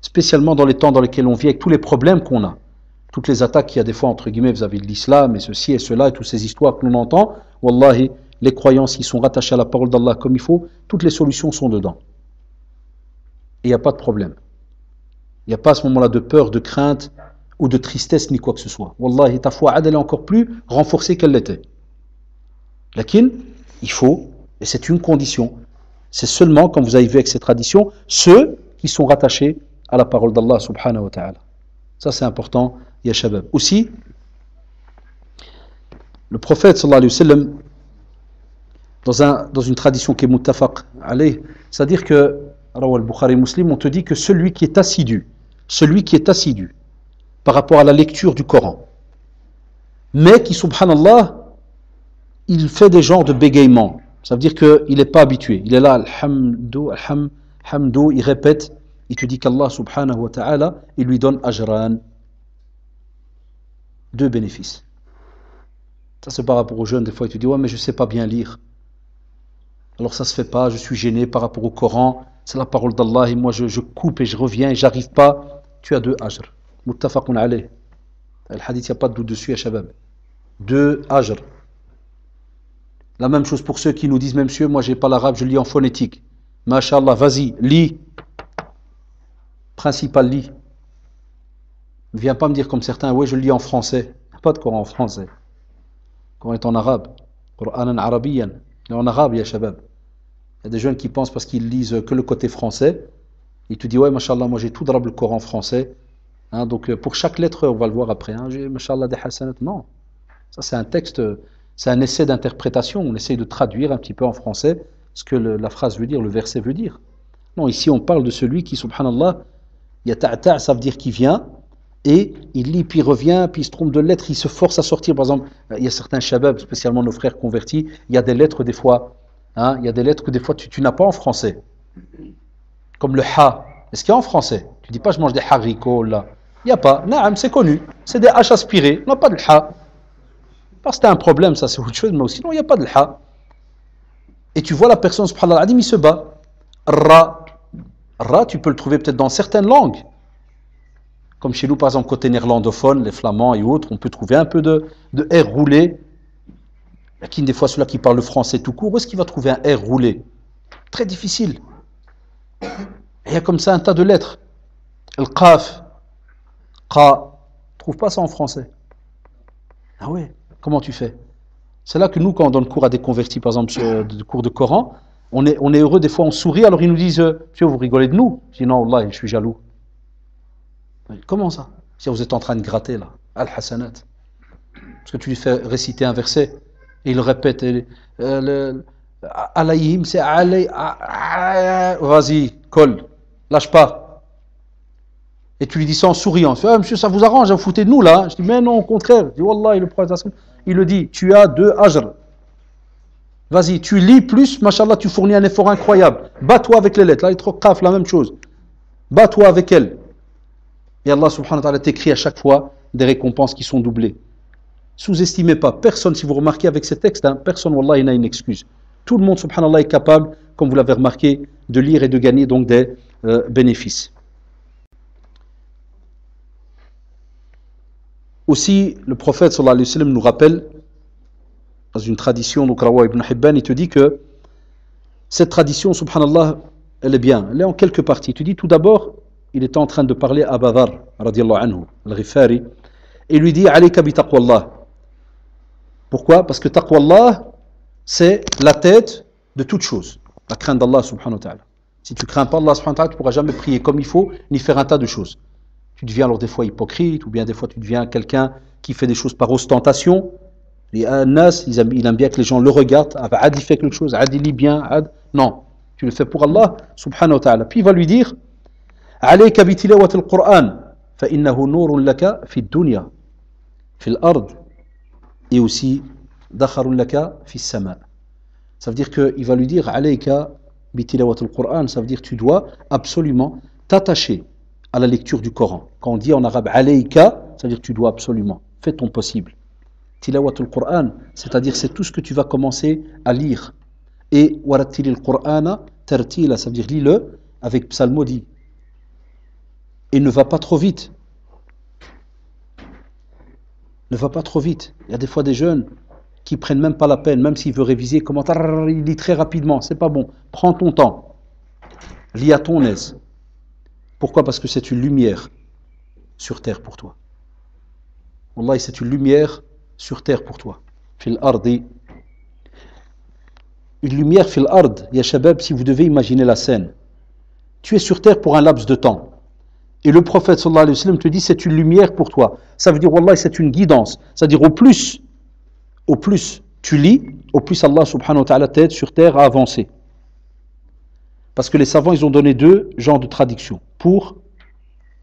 spécialement dans les temps dans lesquels on vit, avec tous les problèmes qu'on a, toutes les attaques qu'il y a des fois entre guillemets vis-à-vis de l'islam et ceci et cela et toutes ces histoires que l'on entend. Wallahi, les croyances qui sont rattachées à la parole d'Allah comme il faut, toutes les solutions sont dedans. Et il n'y a pas de problème. Il n'y a pas à ce moment-là de peur, de crainte ou de tristesse ni quoi que ce soit. Wallahi, ta foi, elle est encore plus renforcée qu'elle l'était. Lakin, il faut, et c'est une condition, c'est seulement, comme vous avez vu avec ces traditions, ceux qui sont rattachés à la parole d'Allah subhanahu wa ta'ala. Ça c'est important, ya shabab. Aussi, le prophète sallallahu alayhi wa sallam, dans, un, dans une tradition qui est muttafaq alayh, c'est-à-dire que, rawal Bukhari Muslim, on te dit que celui qui est assidu, celui qui est assidu, par rapport à la lecture du Coran, mais qui, subhanallah, il fait des genres de bégaiement. Ça veut dire qu'il n'est pas habitué. Il est là, alhamdou, alham, hamdou, il répète, il te dit qu'Allah subhanahu wa ta'ala, il lui donne ajran. Deux bénéfices. Ça c'est par rapport aux jeunes, des fois il te dit, ouais mais je ne sais pas bien lire. Alors ça ne se fait pas, je suis gêné par rapport au Coran, c'est la parole d'Allah et moi je, je coupe et je reviens et je n'arrive pas. Tu as deux ajr. Muttafaqun alayh. Le hadith, il n'y a pas de doute dessus, ya shabab. Deux ajr. La même chose pour ceux qui nous disent, mais monsieur, moi j'ai pas l'arabe, je lis en phonétique. Masha'Allah, vas-y, lis. Principal, lis. Ne viens pas me dire comme certains, ouais, je lis en français. Il n'y a pas de Coran en français. Le Coran est en arabe. Qur'anan arabiyan. Il est en arabe, ya shabab. Il y a des jeunes qui pensent parce qu'ils lisent que le côté français. Ils te disent, ouais, masha'Allah, moi j'ai tout d'arabe le Coran français. Hein, donc pour chaque lettre, on va le voir après. Hein, j'ai masha'Allah des hasanat. Non. Ça, c'est un texte. C'est un essai d'interprétation, on essaye de traduire un petit peu en français ce que le, la phrase veut dire, le verset veut dire. Non, ici on parle de celui qui, subhanallah, yata'ta', ça veut dire qu'il vient, et il lit, puis il revient, puis il se trompe de lettres, il se force à sortir. Par exemple, il y a certains shababs, spécialement nos frères convertis, il y a des lettres des fois, hein, il y a des lettres que des fois tu, tu n'as pas en français. Comme le ha, est-ce qu'il y a en français? Tu ne dis pas je mange des haricots là. Il n'y a pas, na'am, c'est connu, c'est des h aspirés, on n'a pas de ha. Parce que t'as un problème, ça c'est autre chose, mais sinon il n'y a pas de l'ha. Et tu vois la personne, subhanallah, il se bat. Ra, ra, tu peux le trouver peut-être dans certaines langues. Comme chez nous, par exemple, côté néerlandophone, les flamands et autres, on peut trouver un peu de, de R roulé. Lakin, des fois, ceux-là qui parlent le français tout court, où est-ce qu'il va trouver un R roulé? Très difficile. Et il y a comme ça un tas de lettres. Le qaf, qa, trouve pas ça en français. Ah ouais? Comment tu fais? C'est là que nous, quand on donne cours à des convertis, par exemple, sur, de, de cours de Coran, on est, on est heureux, des fois on sourit, alors ils nous disent euh, « Monsieur, vous rigolez de nous ?» Je dis « Non, Allah, je suis jaloux. » Comment ça? Si vous êtes en train de gratter, là, « Al-Hasanat » parce que tu lui fais réciter un verset, et il le répète, euh, « Alayhim, c'est alay... » Vas-y, colle, lâche pas. Et tu lui dis ça en souriant. Tu dis, ah, monsieur, ça vous arrange, vous foutez de nous là. Je dis, mais non, au contraire. Je dis, Wallah, le prophète, il le dit, tu as deux ajr. Vas-y, tu lis plus, machallah, tu fournis un effort incroyable. Bats-toi avec les lettres. Là, il te recaffe la même chose. Bats-toi avec elles. Et Allah subhanahu wa ta'ala t'écrit à chaque fois des récompenses qui sont doublées. Sous-estimez pas. Personne, si vous remarquez avec ces textes, hein, personne, Wallah, il n'a une excuse. Tout le monde, subhanallah, est capable, comme vous l'avez remarqué, de lire et de gagner donc des euh, bénéfices. Aussi, le prophète sallallahu alayhi wa sallam nous rappelle, dans une tradition, donc Rawa ibn Hibban, il te dit que cette tradition, subhanallah, elle est bien, elle est en quelques parties. Tu dis tout d'abord, il était en train de parler à Abu Dharr radiyallahu anhu, al-Ghifari, et lui dit, alayka bi taqwallah. Pourquoi? Parce que taqwallah, c'est la tête de toute chose, la crainte d'Allah subhanahu wa ta'ala. Si tu ne crains pas Allah subhanahu wa ta'ala, tu ne pourras jamais prier comme il faut, ni faire un tas de choses. Tu deviens alors des fois hypocrite, ou bien des fois tu deviens quelqu'un qui fait des choses par ostentation. Les Anas, ils aiment, ils aiment bien que les gens le regardent. Ah, Ad, il fait quelque chose, Ad, il lit bien, Ad. Non, tu le fais pour Allah, subhanahu wa ta'ala. Puis il va lui dire, Alayka bi tilawati al-Qur'an, fa innahu nourun laka fi dunya, fi al-ard, et aussi dakharun laka fi sama. Ça veut dire qu'il va lui dire, Alayka bi tilawati al-Qur'an, ça veut dire que tu dois absolument t'attacher à la lecture du Coran. Quand on dit en arabe Alayka, ça veut dire que tu dois absolument, fais ton possible. Tilawatul Qur'an, c'est-à-dire c'est tout ce que tu vas commencer à lire. Et waratilil Qur'ana tartila, ça veut dire lis-le avec psalmodie. Et ne va pas trop vite. Ne va pas trop vite. Il y a des fois des jeunes qui prennent même pas la peine, même s'ils veulent réviser, comment il lit très rapidement, c'est pas bon. Prends ton temps. Lis à ton aise. Pourquoi? Parce que c'est une lumière sur terre pour toi. Wallahi, c'est une lumière sur terre pour toi. Fil ardi. Une lumière fil ard, ya shabab, si vous devez imaginer la scène. Tu es sur terre pour un laps de temps. Et le prophète sallallahu alayhi wa sallam te dit c'est une lumière pour toi. Ça veut dire wallahi, c'est une guidance. C'est-à-dire au plus, au plus tu lis, au plus Allah subhanahu wa ta'ala t'aide sur terre à avancer. Parce que les savants, ils ont donné deux genres de traductions pour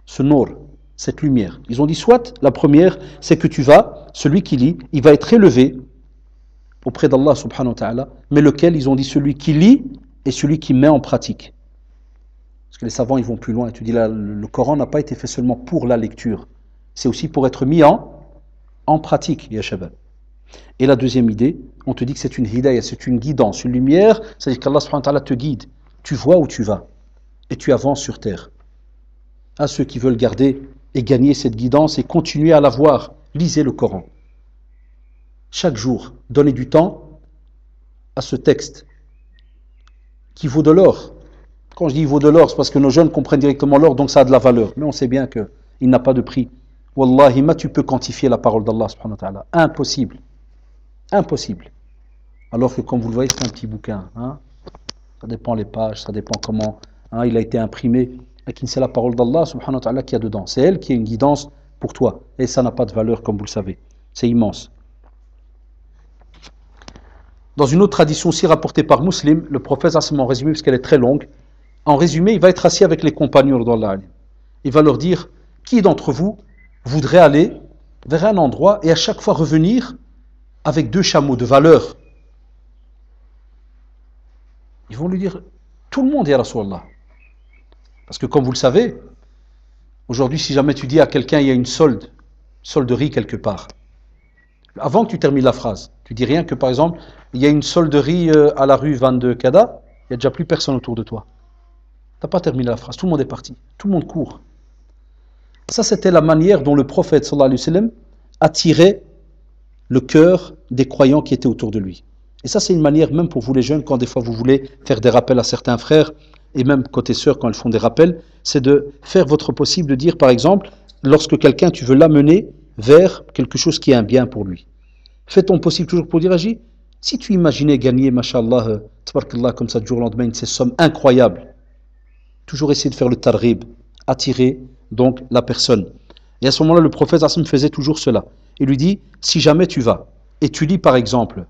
ce nour, cette lumière. Ils ont dit soit la première, c'est que tu vas, celui qui lit, il va être élevé auprès d'Allah subhanahu wa ta'ala, mais lequel, ils ont dit celui qui lit et celui qui met en pratique. Parce que les savants, ils vont plus loin. Et tu dis là, le Coran n'a pas été fait seulement pour la lecture, c'est aussi pour être mis en, en pratique, ya shabab. Et la deuxième idée, on te dit que c'est une hidayah, c'est une guidance, une lumière, c'est-à-dire qu'Allah subhanahu wa ta'ala te guide. Tu vois où tu vas et tu avances sur terre. À ceux qui veulent garder et gagner cette guidance et continuer à la voir, lisez le Coran. Chaque jour, donnez du temps à ce texte qui vaut de l'or. Quand je dis vaut de l'or, c'est parce que nos jeunes comprennent directement l'or, donc ça a de la valeur. Mais on sait bien qu'il n'a pas de prix. Wallahi, ma tu peux quantifier la parole d'Allah subhanahu wa ta'ala. Impossible. Impossible. Alors que comme vous le voyez, c'est un petit bouquin, hein? Ça dépend les pages, ça dépend comment hein, il a été imprimé. C'est la parole d'Allah subhanahu wa ta'ala qui a dedans. C'est elle qui est une guidance pour toi. Et ça n'a pas de valeur, comme vous le savez. C'est immense. Dans une autre tradition aussi rapportée par Muslim, le prophète, en résumé, parce qu'elle est très longue, en résumé, il va être assis avec les compagnons d'Allah. Il va leur dire, qui d'entre vous voudrait aller vers un endroit et à chaque fois revenir avec deux chameaux de valeur? Ils vont lui dire, tout le monde, ya Rasulallah. Parce que comme vous le savez, aujourd'hui, si jamais tu dis à quelqu'un, il y a une solde, solderie quelque part. Avant que tu termines la phrase, tu dis rien que par exemple, il y a une solderie à la rue vingt-deux Kada, il n'y a déjà plus personne autour de toi. Tu n'as pas terminé la phrase, tout le monde est parti, tout le monde court. Ça, c'était la manière dont le prophète, sallallahu alayhi wa sallam, attirait le cœur des croyants qui étaient autour de lui. Et ça, c'est une manière, même pour vous les jeunes, quand des fois vous voulez faire des rappels à certains frères, et même côté sœurs, quand elles font des rappels, c'est de faire votre possible, de dire, par exemple, lorsque quelqu'un, tu veux l'amener vers quelque chose qui est un bien pour lui. Fais ton possible toujours pour dire, Agis, si tu imaginais gagner, mashallah, euh, tabarkallah, comme ça, du jour au lendemain, ces sommes incroyables, toujours essayer de faire le targhib, attirer donc la personne. Et à ce moment-là, le prophète Hassan faisait toujours cela. Il lui dit, si jamais tu vas, et tu lis par exemple,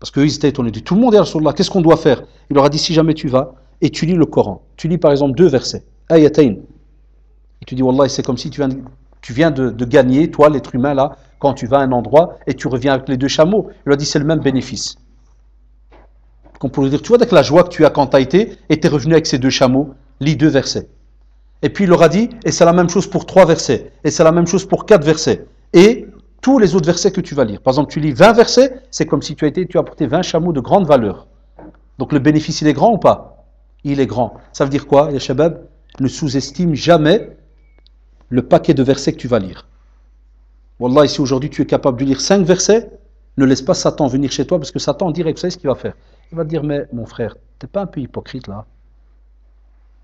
parce qu'eux, ils étaient étonnés. Tout le monde est Rasulullah, qu'est-ce qu'on doit faire? Il leur a dit, si jamais tu vas et tu lis le Coran, tu lis par exemple deux versets, ayatain, et Tu dis, Wallah, c'est comme si tu viens, de, tu viens de, de gagner, toi, l'être humain, là, quand tu vas à un endroit et tu reviens avec les deux chameaux. Il leur dit, c'est le même bénéfice. Qu'on pourrait dire, tu vois, avec la joie que tu as quand tu as été et tu es revenu avec ces deux chameaux, lis deux versets. Et puis il leur a dit, et c'est la même chose pour trois versets, et c'est la même chose pour quatre versets, et tous les autres versets que tu vas lire. Par exemple, tu lis vingt versets, c'est comme si tu as été, tu as apporté vingt chameaux de grande valeur. Donc le bénéfice, il est grand ou pas? Il est grand. Ça veut dire quoi, les Shabab? Ne sous-estime jamais le paquet de versets que tu vas lire. Wallah, si aujourd'hui tu es capable de lire cinq versets, ne laisse pas Satan venir chez toi, parce que Satan, direct, vous savez ce qu'il va faire? Il va te dire, mais mon frère, t'es pas un peu hypocrite là?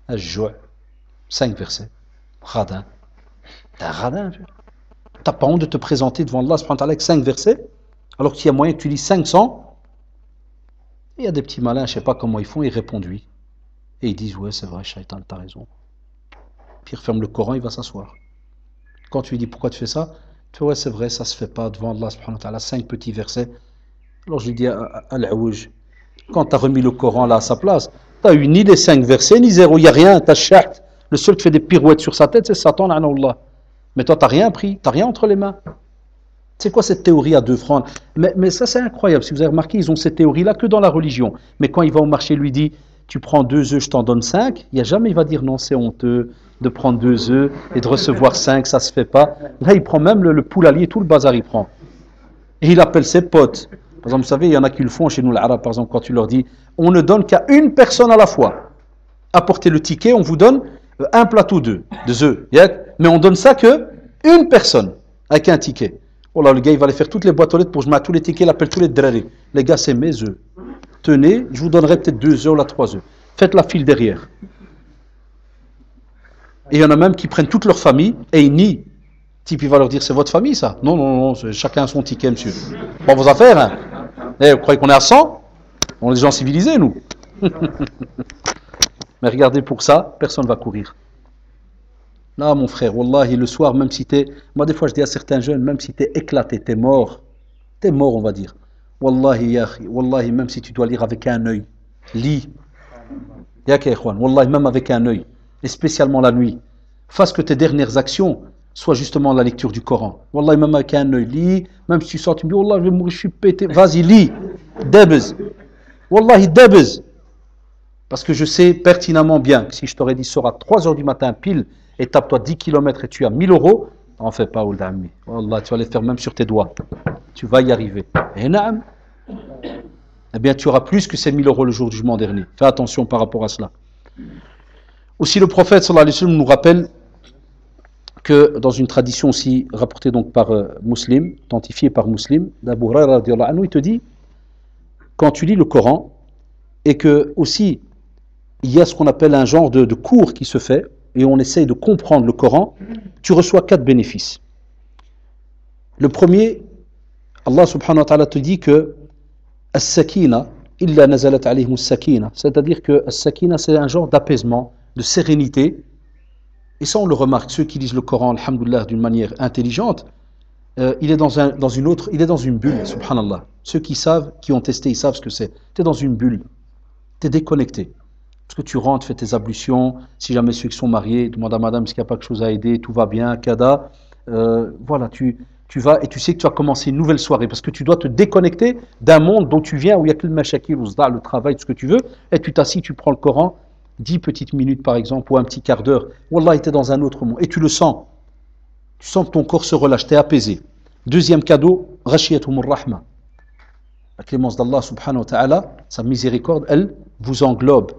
Un joie. Cinq versets. Radin. T'es un radin. T'as pas honte de te présenter devant Allah subhanahu wa ta'ala avec cinq versets, alors qu'il y a moyen que tu lis cinq cents. Il y a des petits malins, je sais pas comment ils font, ils répondent oui. Et ils disent, ouais, c'est vrai, Shaitan, t'as raison. Puis il referme le Coran, il va s'asseoir. Quand tu lui dis, pourquoi tu fais ça? Tu dis, ouais, c'est vrai, ça se fait pas devant Allah subhanahu wa ta'ala, cinq petits versets. Alors je lui dis, Al-Aouj, quand t'as remis le Coran là à sa place, t'as eu ni les cinq versets, ni zéro, il n'y a rien, t'as Shaitan. Le seul qui fait des pirouettes sur sa tête, c'est Satan, Allah. Mais toi, tu n'as rien pris, tu n'as rien entre les mains. C'est quoi cette théorie à deux francs? Mais, mais ça, c'est incroyable. Si vous avez remarqué, ils ont cette théorie-là que dans la religion. Mais quand il va au marché, lui dit, tu prends deux œufs, je t'en donne cinq, il n'y a jamais, il va dire, non, c'est honteux de prendre deux œufs et de recevoir cinq, ça ne se fait pas. Là, il prend même le, le poulalier, tout le bazar, il prend. Et il appelle ses potes. Par exemple, vous savez, il y en a qui le font chez nous, les Arabes, par exemple, quand tu leur dis, on ne donne qu'à une personne à la fois. Apportez le ticket, on vous donne un plateau d'œufs, mais on donne ça que une personne avec un ticket. Oh là, le gars il va aller faire toutes les boîtes aux lettres pour que je mette tous les tickets, il appelle tous les drari. Les gars, c'est mes œufs. Tenez, je vous donnerai peut-être deux œufs ou la trois œufs. Faites la file derrière. Et il y en a même qui prennent toute leur famille et ils nient. Type, il va leur dire, c'est votre famille ça? Non, non, non, c'est chacun son ticket, monsieur. Bon, vos affaires, hein? Eh, vous croyez qu'on est à cent? On est des gens civilisés, nous. Mais regardez, pour ça, personne ne va courir. Là, mon frère, wallahi, le soir, même si t'es... Moi, des fois, je dis à certains jeunes, même si t'es éclaté, t'es mort. T'es mort, on va dire. Wallahi, yahi, wallahi, même si tu dois lire avec un œil. Lis. Yaka, ikhwan, wallahi, même avec un œil. Et spécialement la nuit. Fasse que tes dernières actions soient justement la lecture du Coran. Wallahi, même avec un œil. Lis. Même si tu sors, tu me dis, wallahi, je vais mourir, je suis pété. Vas-y, lis. Debez. Wallahi, debez. Parce que je sais pertinemment bien que si je t'aurais dit, sors à trois heures du matin pile et tape-toi dix kilomètres et tu as mille euros, t'en fais pas, old ami. Wallah, tu vas les faire même sur tes doigts. Tu vas y arriver. Et naam. Eh bien, tu auras plus que ces mille euros le jour du jugement dernier. Fais attention par rapport à cela. Aussi, le prophète sallallahu alayhi wa sallam nous rappelle que dans une tradition aussi rapportée donc par euh, Muslim, authentifiée par Muslim, d'Abu Hurayra radhiyallahu anhu, il te dit, quand tu lis le Coran et que aussi il y a ce qu'on appelle un genre de, de cours qui se fait, et on essaye de comprendre le Coran, tu reçois quatre bénéfices. Le premier, Allah subhanahu wa ta'ala te dit que as-sakina, illa nazalat alayhim as-sakina, c'est-à-dire que as-sakina c'est un genre d'apaisement, de sérénité, et ça on le remarque, ceux qui lisent le Coran, alhamdoulilah, d'une manière intelligente, euh, il est dans, un, dans une autre, il est dans une bulle, subhanallah. Ceux qui savent, qui ont testé, ils savent ce que c'est. Tu es dans une bulle, tu es déconnecté. Parce que tu rentres, fais tes ablutions, si jamais ceux qui sont mariés, demande à madame s'il n'y a pas quelque chose à aider, tout va bien, kada. Euh, voilà, tu, tu vas et tu sais que tu vas commencer une nouvelle soirée parce que tu dois te déconnecter d'un monde dont tu viens où il n'y a que le machakil, le travail, tout ce que tu veux, et tu t'assis, tu prends le Coran, dix petites minutes par exemple, ou un petit quart d'heure. Wallah, tu es dans un autre monde et tu le sens. Tu sens que ton corps se relâche, tu es apaisé. Deuxième cadeau, Rashiyatumur Rahma. La clémence d'Allah subhanahu wa ta'ala, sa miséricorde, elle vous englobe.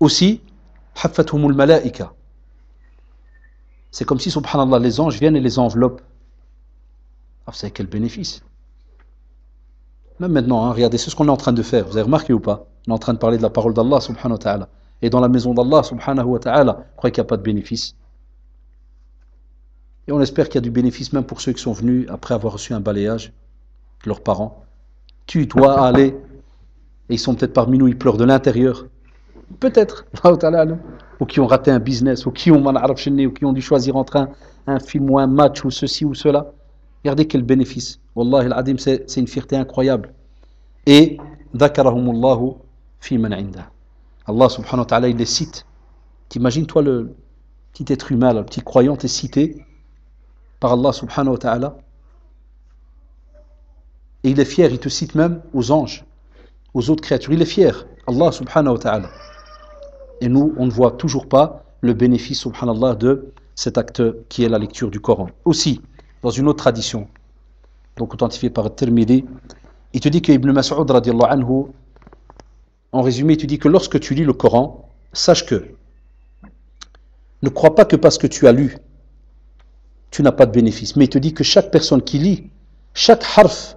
Aussi, haffathumul malaika. C'est comme si, subhanallah, les anges viennent et les enveloppent. Ah, vous savez quel bénéfice. Même maintenant, hein, regardez, c'est ce qu'on est en train de faire. Vous avez remarqué ou pas? On est en train de parler de la parole d'Allah, subhanahu wa ta'ala. Et dans la maison d'Allah, subhanahu wa ta'ala, vous croyez qu'il n'y a pas de bénéfice? Et on espère qu'il y a du bénéfice même pour ceux qui sont venus après avoir reçu un balayage de leurs parents. Tu dois aller. Et ils sont peut-être parmi nous, ils pleurent de l'intérieur. Peut-être, ou qui ont raté un business, ou qui ont ou qui ont dû choisir entre un, un film ou un match, ou ceci ou cela. Regardez quel bénéfice. Wallahi al-adim, c'est une fierté incroyable. Et dhakarahumullahu fi man indah. Allah subhanahu wa ta'ala, il les cite. T'imagines toi le, petit être humain, le petit croyant est cité par Allah subhanahu wa ta'ala. Et il est fier, il te cite même aux anges, aux autres créatures. Il est fier, Allah subhanahu wa ta'ala. Et nous, on ne voit toujours pas le bénéfice, subhanallah, de cet acte qui est la lecture du Coran. Aussi, dans une autre tradition, donc authentifiée par Tirmidhi, il te dit que Ibn Masoud, radiallahu anhu, en résumé, il te dit que lorsque tu lis le Coran, sache que ne crois pas que parce que tu as lu, tu n'as pas de bénéfice. Mais il te dit que chaque personne qui lit, chaque harf,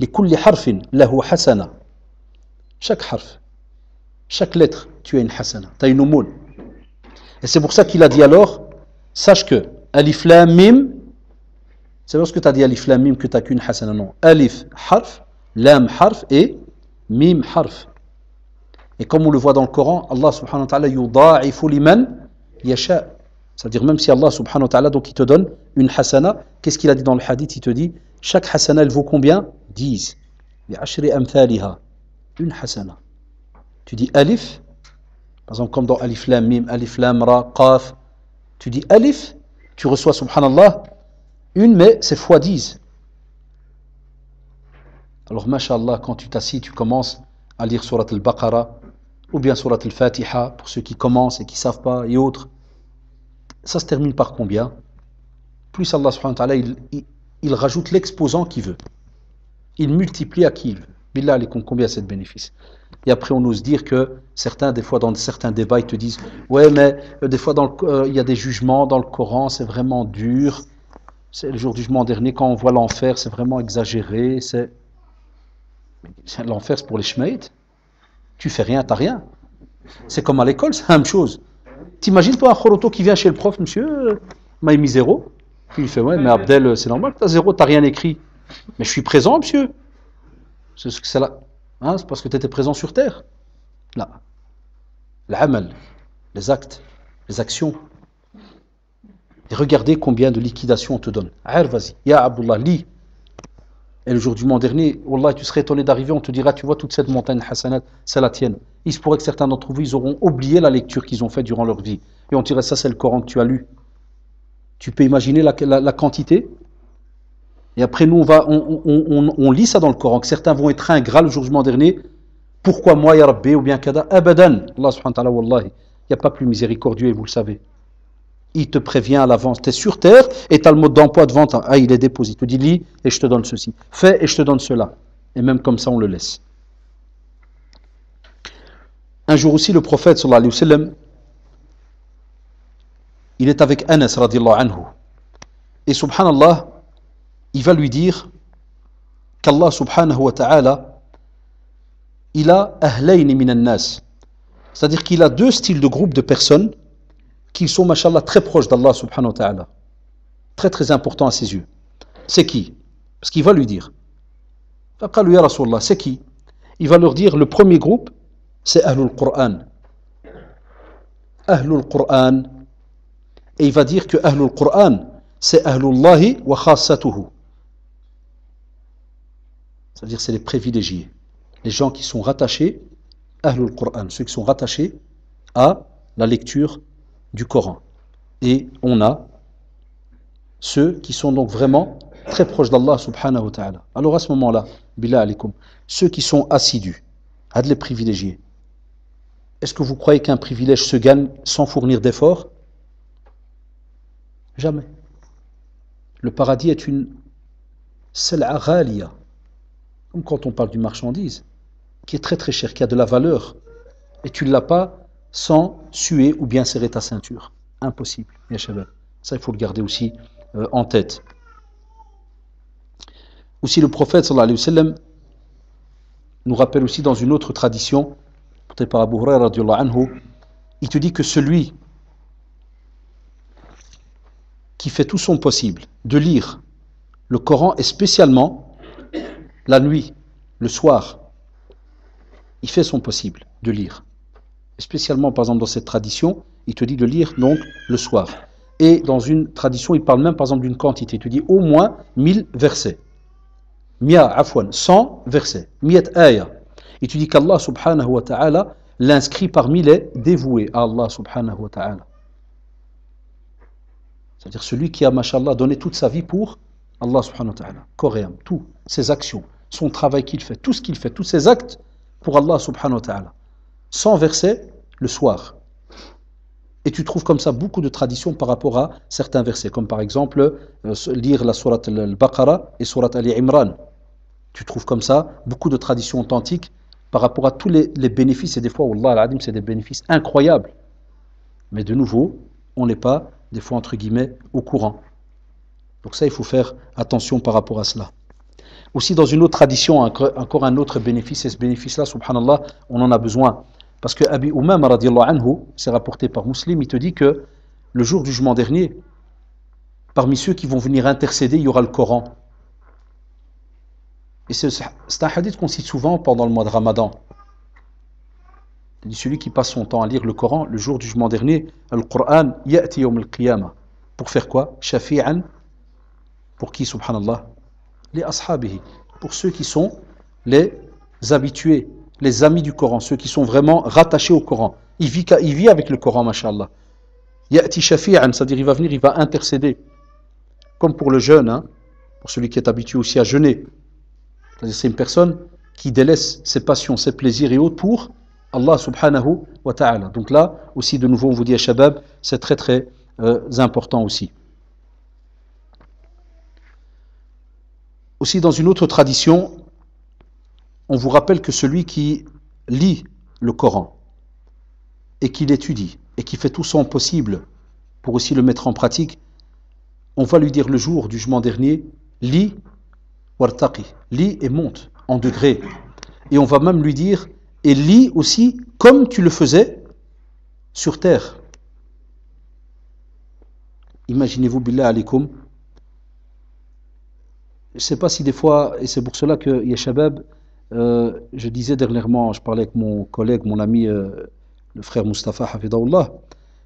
لكل حرف له حسنة. Chaque harf, chaque lettre, tu as une hasana, tu as une aumône. Et c'est pour ça qu'il a dit alors, sache que alif lam mim, c'est lorsque tu as dit alif lam mim que tu n'as qu'une hasana. Non, alif harf, lam harf et mim harf. Et comme on le voit dans le Coran, Allah subhanahu wa ta'ala yudha'ifu liman yasha. C'est-à-dire même si Allah subhanahu wa ta'ala donc il te donne une hasana, qu'est-ce qu'il a dit dans le hadith? Il te dit chaque hasana elle vaut combien? dix. Une hasana. Tu dis alif, par exemple comme dans alif lam mim, alif lam ra, qaf. Tu dis alif, tu reçois subhanallah une, mais c'est fois dix. Alors mashallah, quand tu t'assis, tu commences à lire surat al-Baqarah ou bien surat al-Fatiha pour ceux qui commencent et qui ne savent pas et autres. Ça se termine par combien? Plus Allah subhanahu wa ta'ala, il, il, il rajoute l'exposant qu'il veut. Il multiplie à qui il veut. Billah alaykoum, combien c'est de bénéfice? Et après on ose dire que certains, des fois dans certains débats, ils te disent « Ouais, mais euh, des fois dans le, euh, il y a des jugements dans le Coran, c'est vraiment dur. C'est le jour du jugement dernier, quand on voit l'enfer, c'est vraiment exagéré. C'est l'enfer, c'est pour les shmaïtes. Tu fais rien, t'as rien. C'est comme à l'école, c'est la même chose. T'imagines pas un choroto qui vient chez le prof, monsieur, m'a mis zéro. Puis il fait, ouais, mais Abdel, c'est normal que t'as zéro, t'as rien écrit. Mais je suis présent, monsieur. C'est ce que c'est là. Hein, c'est parce que t'étais présent sur terre. Là. L'amal, les actes, les actions. Et regardez combien de liquidations on te donne. Arr, vas-y. Ya Abdullah, lis. Et le jour du mois dernier, wallah, tu serais étonné d'arriver, on te dira, tu vois, toute cette montagne hasanat, c'est la tienne. Il se pourrait que certains d'entre vous, ils auront oublié la lecture qu'ils ont faite durant leur vie. Et on dirait, ça, c'est le Coran que tu as lu. Tu peux imaginer la, la, la quantité. Et après, nous, on, va, on, on, on, on lit ça dans le Coran, que certains vont être ingrats le jour du jugement dernier. Pourquoi moi, ya Rabbi, ou bien kada, abadan, Allah subhanahu wa ta'ala, wallahi, il n'y a pas plus miséricordieux, et vous le savez. Il te prévient à l'avance. Tu es sur terre et tu as le mode d'emploi devant. Ah, il est déposé. Il te dit, lis et je te donne ceci. Fais et je te donne cela. Et même comme ça, on le laisse. Un jour aussi, le prophète, sallallahu alayhi wa sallam, il est avec Anas, radiallahu anhu. Et subhanallah, il va lui dire qu'Allah, subhanahu wa ta'ala, il a ahlayni minan nas. C'est-à-dire qu'il a deux styles de groupes de personnes qu'ils sont, mashallah, très proches d'Allah subhanahu wa ta'ala. Très très important à ses yeux. C'est qui? Parce qu'il va lui dire. C'est qui? Il va leur dire, le premier groupe, c'est Ahlul Qur'an. Ahlul Qur'an. Et il va dire que Ahlul Qur'an, c'est Ahlullahi wa khassatuhu. Ça veut dire c'est les privilégiés. Les gens qui sont rattachés, Ahlul Qur'an, ceux qui sont rattachés à la lecture du Coran. Et on a ceux qui sont donc vraiment très proches d'Allah subhanahu wa ta'ala. Alors à ce moment-là, billah alaykoum, ceux qui sont assidus, à de les privilégiés, est-ce que vous croyez qu'un privilège se gagne sans fournir d'efforts? Jamais. Le paradis est une sal'a ghalia, comme quand on parle d'une marchandise, qui est très très chère, qui a de la valeur, et tu ne l'as pas sans suer ou bien serrer ta ceinture. Impossible, ya shabab. Ça, il faut le garder aussi euh, en tête. Aussi, le prophète, sallallahu alayhi wa sallam, nous rappelle aussi dans une autre tradition, portée par Abu Hurayra, radiyallahu anhu, il te dit que celui qui fait tout son possible de lire le Coran, et spécialement la nuit, le soir, il fait son possible de lire. Spécialement, par exemple, dans cette tradition, il te dit de lire donc le soir. Et dans une tradition, il parle même, par exemple, d'une quantité. Il te dit au moins mille versets. Mia afwan, cent versets. Miat aya. Et tu dis qu'Allah subhanahu wa ta'ala l'inscrit parmi les dévoués à Allah subhanahu wa ta'ala. C'est-à-dire celui qui a, mashallah, donné toute sa vie pour Allah subhanahu wa ta'ala. Coréen, tout, ses actions, son travail qu'il fait, tout ce qu'il fait, tous ses actes pour Allah subhanahu wa ta'ala. Sans versets le soir. Et tu trouves comme ça beaucoup de traditions par rapport à certains versets, comme par exemple euh, lire la sourate al-Baqarah et sourate Ali Imran. Tu trouves comme ça beaucoup de traditions authentiques par rapport à tous les, les bénéfices, et des fois, wallah al-adim, c'est des bénéfices incroyables. Mais de nouveau, on n'est pas, des fois, entre guillemets, au courant. Donc ça, il faut faire attention par rapport à cela. Aussi, dans une autre tradition, encore un autre bénéfice, et ce bénéfice-là, subhanallah, on en a besoin. Parce que Abi Umama radiallahu anhu, c'est rapporté par Muslim, il te dit que le jour du jugement dernier, parmi ceux qui vont venir intercéder, il y aura le Coran. Et c'est un hadith qu'on cite souvent pendant le mois de Ramadan. Il dit celui qui passe son temps à lire le Coran, le jour du jugement dernier, le Coran ya'ti yawm al-qiyamah. Pour faire quoi? Shafi'an. Pour qui, subhanallah? Les ashabihi. Pour ceux qui sont les habitués, les amis du Coran, ceux qui sont vraiment rattachés au Coran. Il vit, il vit avec le Coran, mashallah. Ya'ti shafi'an, c'est-à-dire il va venir, il va intercéder. Comme pour le jeûne, hein, pour celui qui est habitué aussi à jeûner. C'est-à-dire c'est une personne qui délaisse ses passions, ses plaisirs et autres pour Allah subhanahu wa ta'ala. Donc là, aussi de nouveau, on vous dit à Shabab, c'est très très euh, important aussi. Aussi dans une autre tradition, on vous rappelle que celui qui lit le Coran et qui l'étudie et qui fait tout son possible pour aussi le mettre en pratique, on va lui dire le jour du jugement dernier, lis wartaqi, lis et monte en degré. Et on va même lui dire, et lis aussi comme tu le faisais sur terre. Imaginez-vous, billah alaikum. Je ne sais pas si des fois, et c'est pour cela que Yashabab, Euh, je disais dernièrement, je parlais avec mon collègue, mon ami, euh, le frère Mustafa Hafidahullah,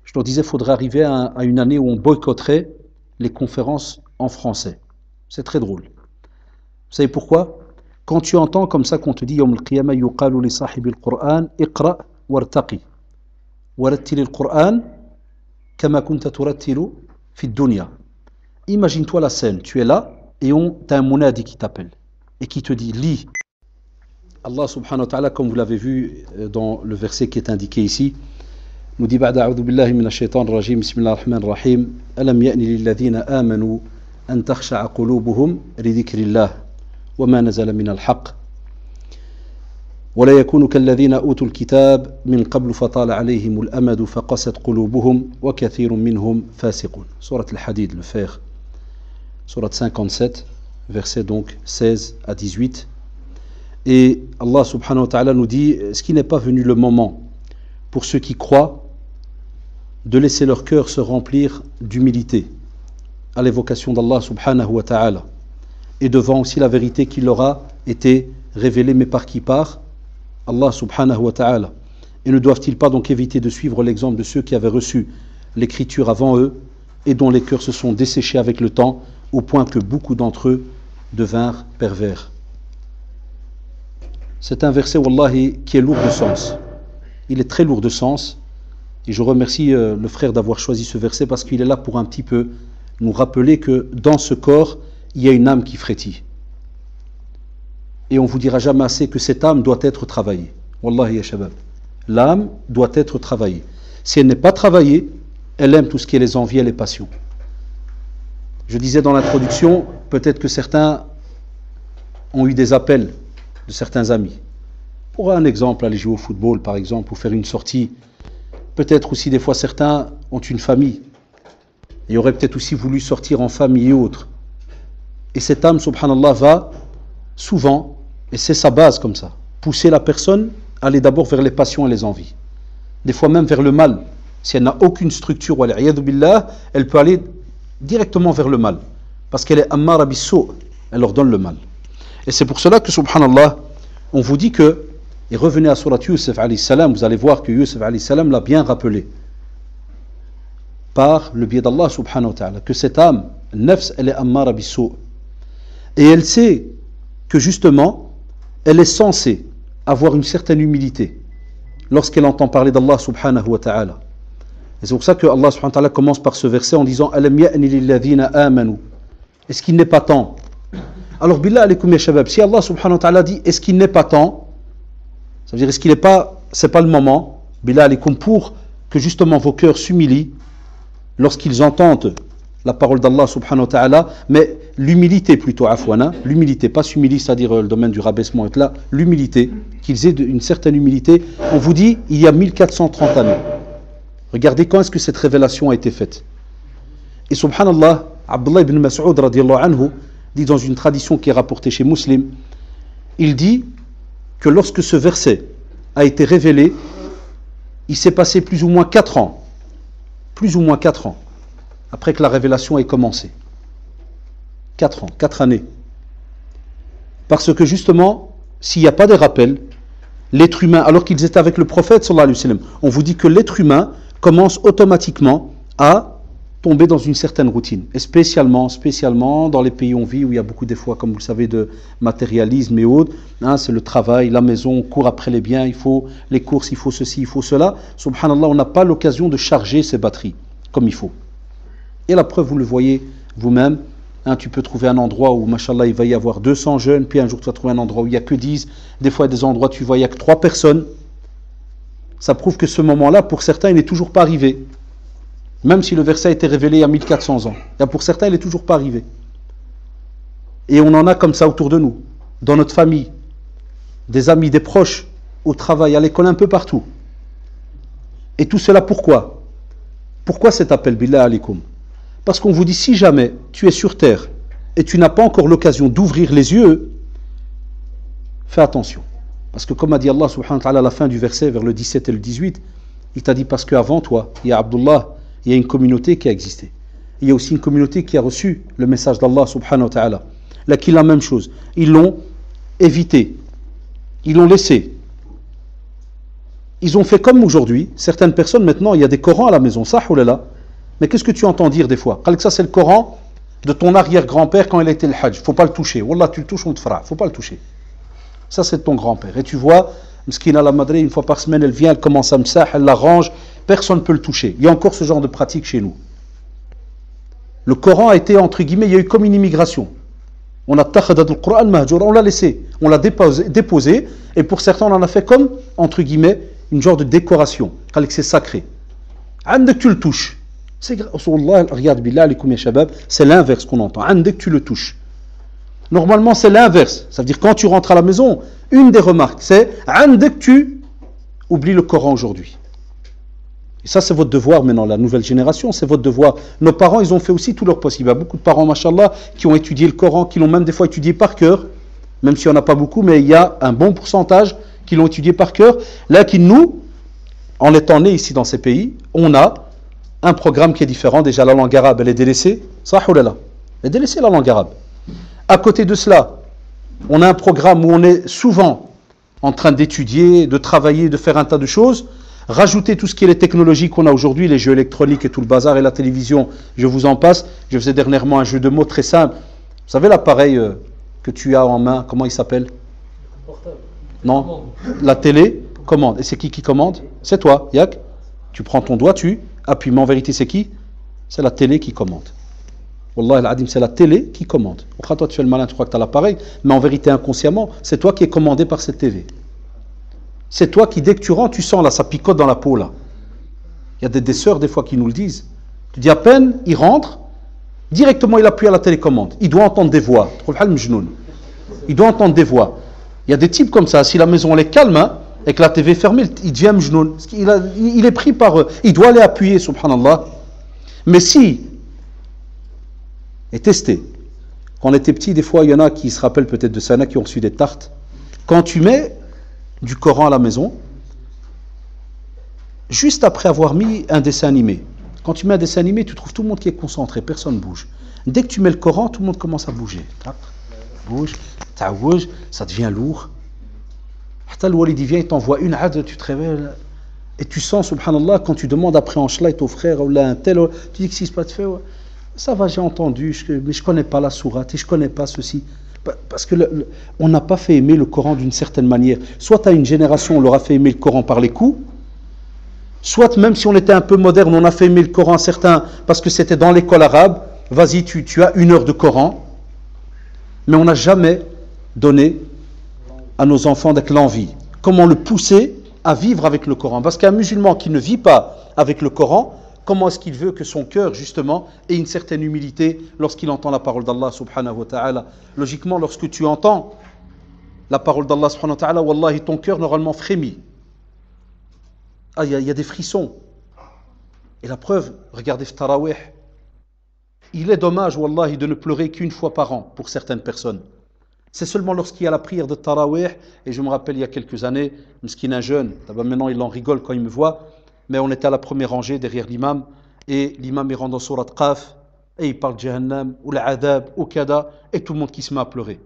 je leur disais qu'il faudrait arriver à, à une année où on boycotterait les conférences en français. C'est très drôle. Vous savez pourquoi? Quand tu entends comme ça qu'on te dit Yawm al-Qiyamah yuqalu li sahibil Qur'an iqra' wartaqi warattil al-Qur'an kama kunta turattilu fi dunya. Imagine-toi la scène, tu es là et on t'as un monadi qui t'appelle et qui te dit lis. Allah subhanahu wa ta'ala, comme vous l'avez vu dans le verset qui est indiqué ici, nous dit ba'da a'udhu billahi minash shaitanir rajim, bismillahir rahmanir rahim, alam ya'ni lil ladhina amanu an takhsha'a qulubuhum li dhikrillah wa ma nazala min al-haqq wa la yakunu kal ladhina utul kitab min qablu fatala alayhim al-amadu faqasat qulubuhum wa kathirun minhum fasiqun. Sourate al-Hadid, le fer. Sourate cinquante-sept, verset donc seize à dix-huit. Et Allah subhanahu wa ta'ala nous dit ce qui n'est pas venu le moment pour ceux qui croient de laisser leur cœur se remplir d'humilité à l'évocation d'Allah subhanahu wa ta'ala et devant aussi la vérité qui leur a été révélée, mais par qui? Par Allah subhanahu wa ta'ala. Et ne doivent-ils pas donc éviter de suivre l'exemple de ceux qui avaient reçu l'écriture avant eux et dont les cœurs se sont desséchés avec le temps au point que beaucoup d'entre eux devinrent pervers. C'est un verset, wallahi, qui est lourd de sens. Il est très lourd de sens. Et je remercie euh, le frère d'avoir choisi ce verset parce qu'il est là pour un petit peu nous rappeler que dans ce corps, il y a une âme qui frétille. Et on ne vous dira jamais assez que cette âme doit être travaillée. Wallahi, ya shabab. L'âme doit être travaillée. Si elle n'est pas travaillée, elle aime tout ce qui est les envies et les passions. Je disais dans l'introduction, peut-être que certains ont eu des appels de certains amis. Pour un exemple, aller jouer au football par exemple, ou faire une sortie. Peut-être aussi des fois certains ont une famille et auraient peut-être aussi voulu sortir en famille et autres. Et cette âme, subhanallah, va souvent, et c'est sa base comme ça, pousser la personne à aller d'abord vers les passions et les envies. Des fois même vers le mal. Si elle n'a aucune structure, elle peut aller directement vers le mal. Parce qu'elle est ammara bis-sou', elle leur donne le mal. Et c'est pour cela que, subhanallah, on vous dit que, et revenez à Surat Youssef alayhi salam, vous allez voir que Youssef alayhi salam l'a bien rappelé, par le biais d'Allah subhanahu wa ta'ala, que cette âme, nefs, elle est ammara bis-sou'. Et elle sait que justement, elle est censée avoir une certaine humilité lorsqu'elle entend parler d'Allah subhanahu wa ta'ala. Et c'est pour ça que Allah subhanahu wa ta'ala commence par ce verset en disant Alam ya'ni lilladhina amanu. Est-ce qu'il n'est pas temps? Alors, billah alaykoum ya shabab, si Allah subhanahu wa ta'ala dit est-ce qu'il n'est pas temps, ça veut dire est-ce qu'il n'est pas, c'est pas le moment, billah alaykoum, pour que justement vos cœurs s'humilient lorsqu'ils entendent la parole d'Allah subhanahu wa ta'ala, mais l'humilité plutôt, afwana, l'humilité, pas s'humilier, c'est-à-dire le domaine du rabaissement, et là, l'humilité, qu'ils aient une certaine humilité. On vous dit, il y a mille quatre cent trente années. Regardez quand est-ce que cette révélation a été faite. Et subhanallah, Abdullah ibn Masoud radiyallahu anhu dit dans une tradition qui est rapportée chez Muslim, il dit que lorsque ce verset a été révélé, il s'est passé plus ou moins quatre ans, plus ou moins quatre ans, après que la révélation ait commencé. Quatre ans, quatre années. Parce que justement, s'il n'y a pas de rappel, l'être humain, alors qu'ils étaient avec le prophète, sallallahu alayhi wa sallam, on vous dit que l'être humain commence automatiquement à tomber dans une certaine routine. Et spécialement, spécialement dans les pays où on vit, où il y a beaucoup des fois, comme vous le savez, de matérialisme et autres, hein, c'est le travail, la maison, on court après les biens, il faut les courses, il faut ceci, il faut cela. Subhanallah, on n'a pas l'occasion de charger ses batteries comme il faut. Et la preuve, vous le voyez vous-même, hein, tu peux trouver un endroit où, mashallah, il va y avoir deux cents jeunes, puis un jour tu vas trouver un endroit où il n'y a que dix, des fois il y a des endroits où tu vois il n'y a que trois personnes. Ça prouve que ce moment-là, pour certains, il n'est toujours pas arrivé. Même si le verset a été révélé il y a mille quatre cents ans. Là, pour certains, il n'est toujours pas arrivé. Et on en a comme ça autour de nous, dans notre famille, des amis, des proches, au travail, à l'école, un peu partout. Et tout cela, pourquoi? Pourquoi cet appel, billah alaykoum? Parce qu'on vous dit, si jamais tu es sur terre et tu n'as pas encore l'occasion d'ouvrir les yeux, fais attention. Parce que comme a dit Allah subhanahu wa ta'ala à la fin du verset, vers le dix-sept et le dix-huit, il t'a dit parce qu'avant toi, il y a Abdullah, il y a une communauté qui a existé. Il y a aussi une communauté qui a reçu le message d'Allah subhanahu wa ta'ala. Là, qui la même chose. Ils l'ont évité. Ils l'ont laissé. Ils ont fait comme aujourd'hui. Certaines personnes, maintenant, il y a des Corans à la maison. Ça, houlala. Mais qu'est-ce que tu entends dire des fois? Ça, c'est le Coran de ton arrière-grand-père quand il était le Hajj. Il ne faut pas le toucher. Wallah, tu le touches, on te fera. Il ne faut pas le toucher. Ça, c'est ton grand-père. Et tu vois, Mskina la Madre, une fois par semaine, elle vient, elle commence à msah, elle la range. Personne ne peut le toucher. Il y a encore ce genre de pratique chez nous. Le Coran a été, entre guillemets, il y a eu comme une immigration. On a takhadad le Coran mahjour, on l'a laissé. On l'a déposé, déposé. Et pour certains, on en a fait comme, entre guillemets, une genre de décoration. C'est sacré. Dès que tu le touches. C'est l'inverse qu'on entend. Dès que tu le touches. Normalement, c'est l'inverse. Ça veut dire quand tu rentres à la maison, une des remarques, c'est dès que tu oublies le Coran aujourd'hui. Et ça, c'est votre devoir maintenant, la nouvelle génération, c'est votre devoir. Nos parents, ils ont fait aussi tout leur possible. Il y a beaucoup de parents, mashallah, qui ont étudié le Coran, qui l'ont même des fois étudié par cœur, même s'il n'y en a pas beaucoup, mais il y a un bon pourcentage qui l'ont étudié par cœur. Là, qui nous, en étant nés ici dans ces pays, on a un programme qui est différent. Déjà, la langue arabe, elle est délaissée. Sah ou lala. Elle est délaissée, la langue arabe. À côté de cela, on a un programme où on est souvent en train d'étudier, de travailler, de faire un tas de choses. Rajouter tout ce qui est les technologies qu'on a aujourd'hui, les jeux électroniques et tout le bazar et la télévision, je vous en passe. Je faisais dernièrement un jeu de mots très simple. Vous savez l'appareil euh, que tu as en main, comment il s'appelle? Portable. Non, commande. La télé commande. Et c'est qui qui commande? C'est toi, Yak. Tu prends ton doigt, tu... appuie, mais en vérité, c'est qui? C'est la télé qui commande. Wallah al-Adim, c'est la télé qui commande. Après, toi, tu fais le malin, tu crois que tu as l'appareil, mais en vérité, inconsciemment, c'est toi qui es commandé par cette télé. C'est toi qui, dès que tu rentres, tu sens là, ça picote dans la peau, là. Il y a des, des sœurs, des fois, qui nous le disent. Tu dis à peine, il rentre, directement, il appuie à la télécommande. Il doit entendre des voix. Il doit entendre des voix. Il y a des types comme ça, si la maison, elle est calme, hein, et que la T V est fermée, il devient mjnoun. Il, il est pris par eux. Il doit aller appuyer, subhanallah. Mais si, et testé, quand on était petit, des fois, il y en a qui se rappellent peut-être de ça, il y en a qui ont reçu des tartes. Quand tu mets du Coran à la maison, juste après avoir mis un dessin animé, quand tu mets un dessin animé, tu trouves tout le monde qui est concentré, personne ne bouge. Dès que tu mets le Coran, tout le monde commence à bouger. Bouge, ta'ouj, ça devient lourd. Le walidi vient, il t'envoie une ad, tu te réveilles et tu sens, subhanallah, quand tu demandes après en chlait au frère ou là un tel, tu dis que si c'est pas de fait, ouais, ça va, j'ai entendu, je, mais je connais pas la sourate et je connais pas ceci. Parce que le, le, on n'a pas fait aimer le Coran d'une certaine manière. Soit à une génération, on leur a fait aimer le Coran par les coups, Soit même si on était un peu moderne, on a fait aimer le Coran certains parce que c'était dans l'école arabe. Vas-y, tu, tu as une heure de Coran. Mais on n'a jamais donné à nos enfants d'être l'envie. Comment le pousser à vivre avec le Coran? Parce qu'un musulman qui ne vit pas avec le Coran, comment est-ce qu'il veut que son cœur, justement, ait une certaine humilité lorsqu'il entend la parole d'Allah subhanahu wa ta'ala? Logiquement, lorsque tu entends la parole d'Allah subhanahu wa ta'ala, wallahi, ton cœur normalement frémit. Ah, il y, y a des frissons. Et la preuve, regardez Tarawih. Il est dommage, wallahi, de ne pleurer qu'une fois par an pour certaines personnes. C'est seulement lorsqu'il y a la prière de Tarawih. Et je me rappelle, il y a quelques années, Mskin, un jeune, maintenant il en rigole quand il me voit, mais on était à la première rangée derrière l'imam, et l'imam est rendu dans Surat Qaf, et il parle de Jahannam, ou l'Adab, ou Kada, et tout le monde qui se met à pleurer.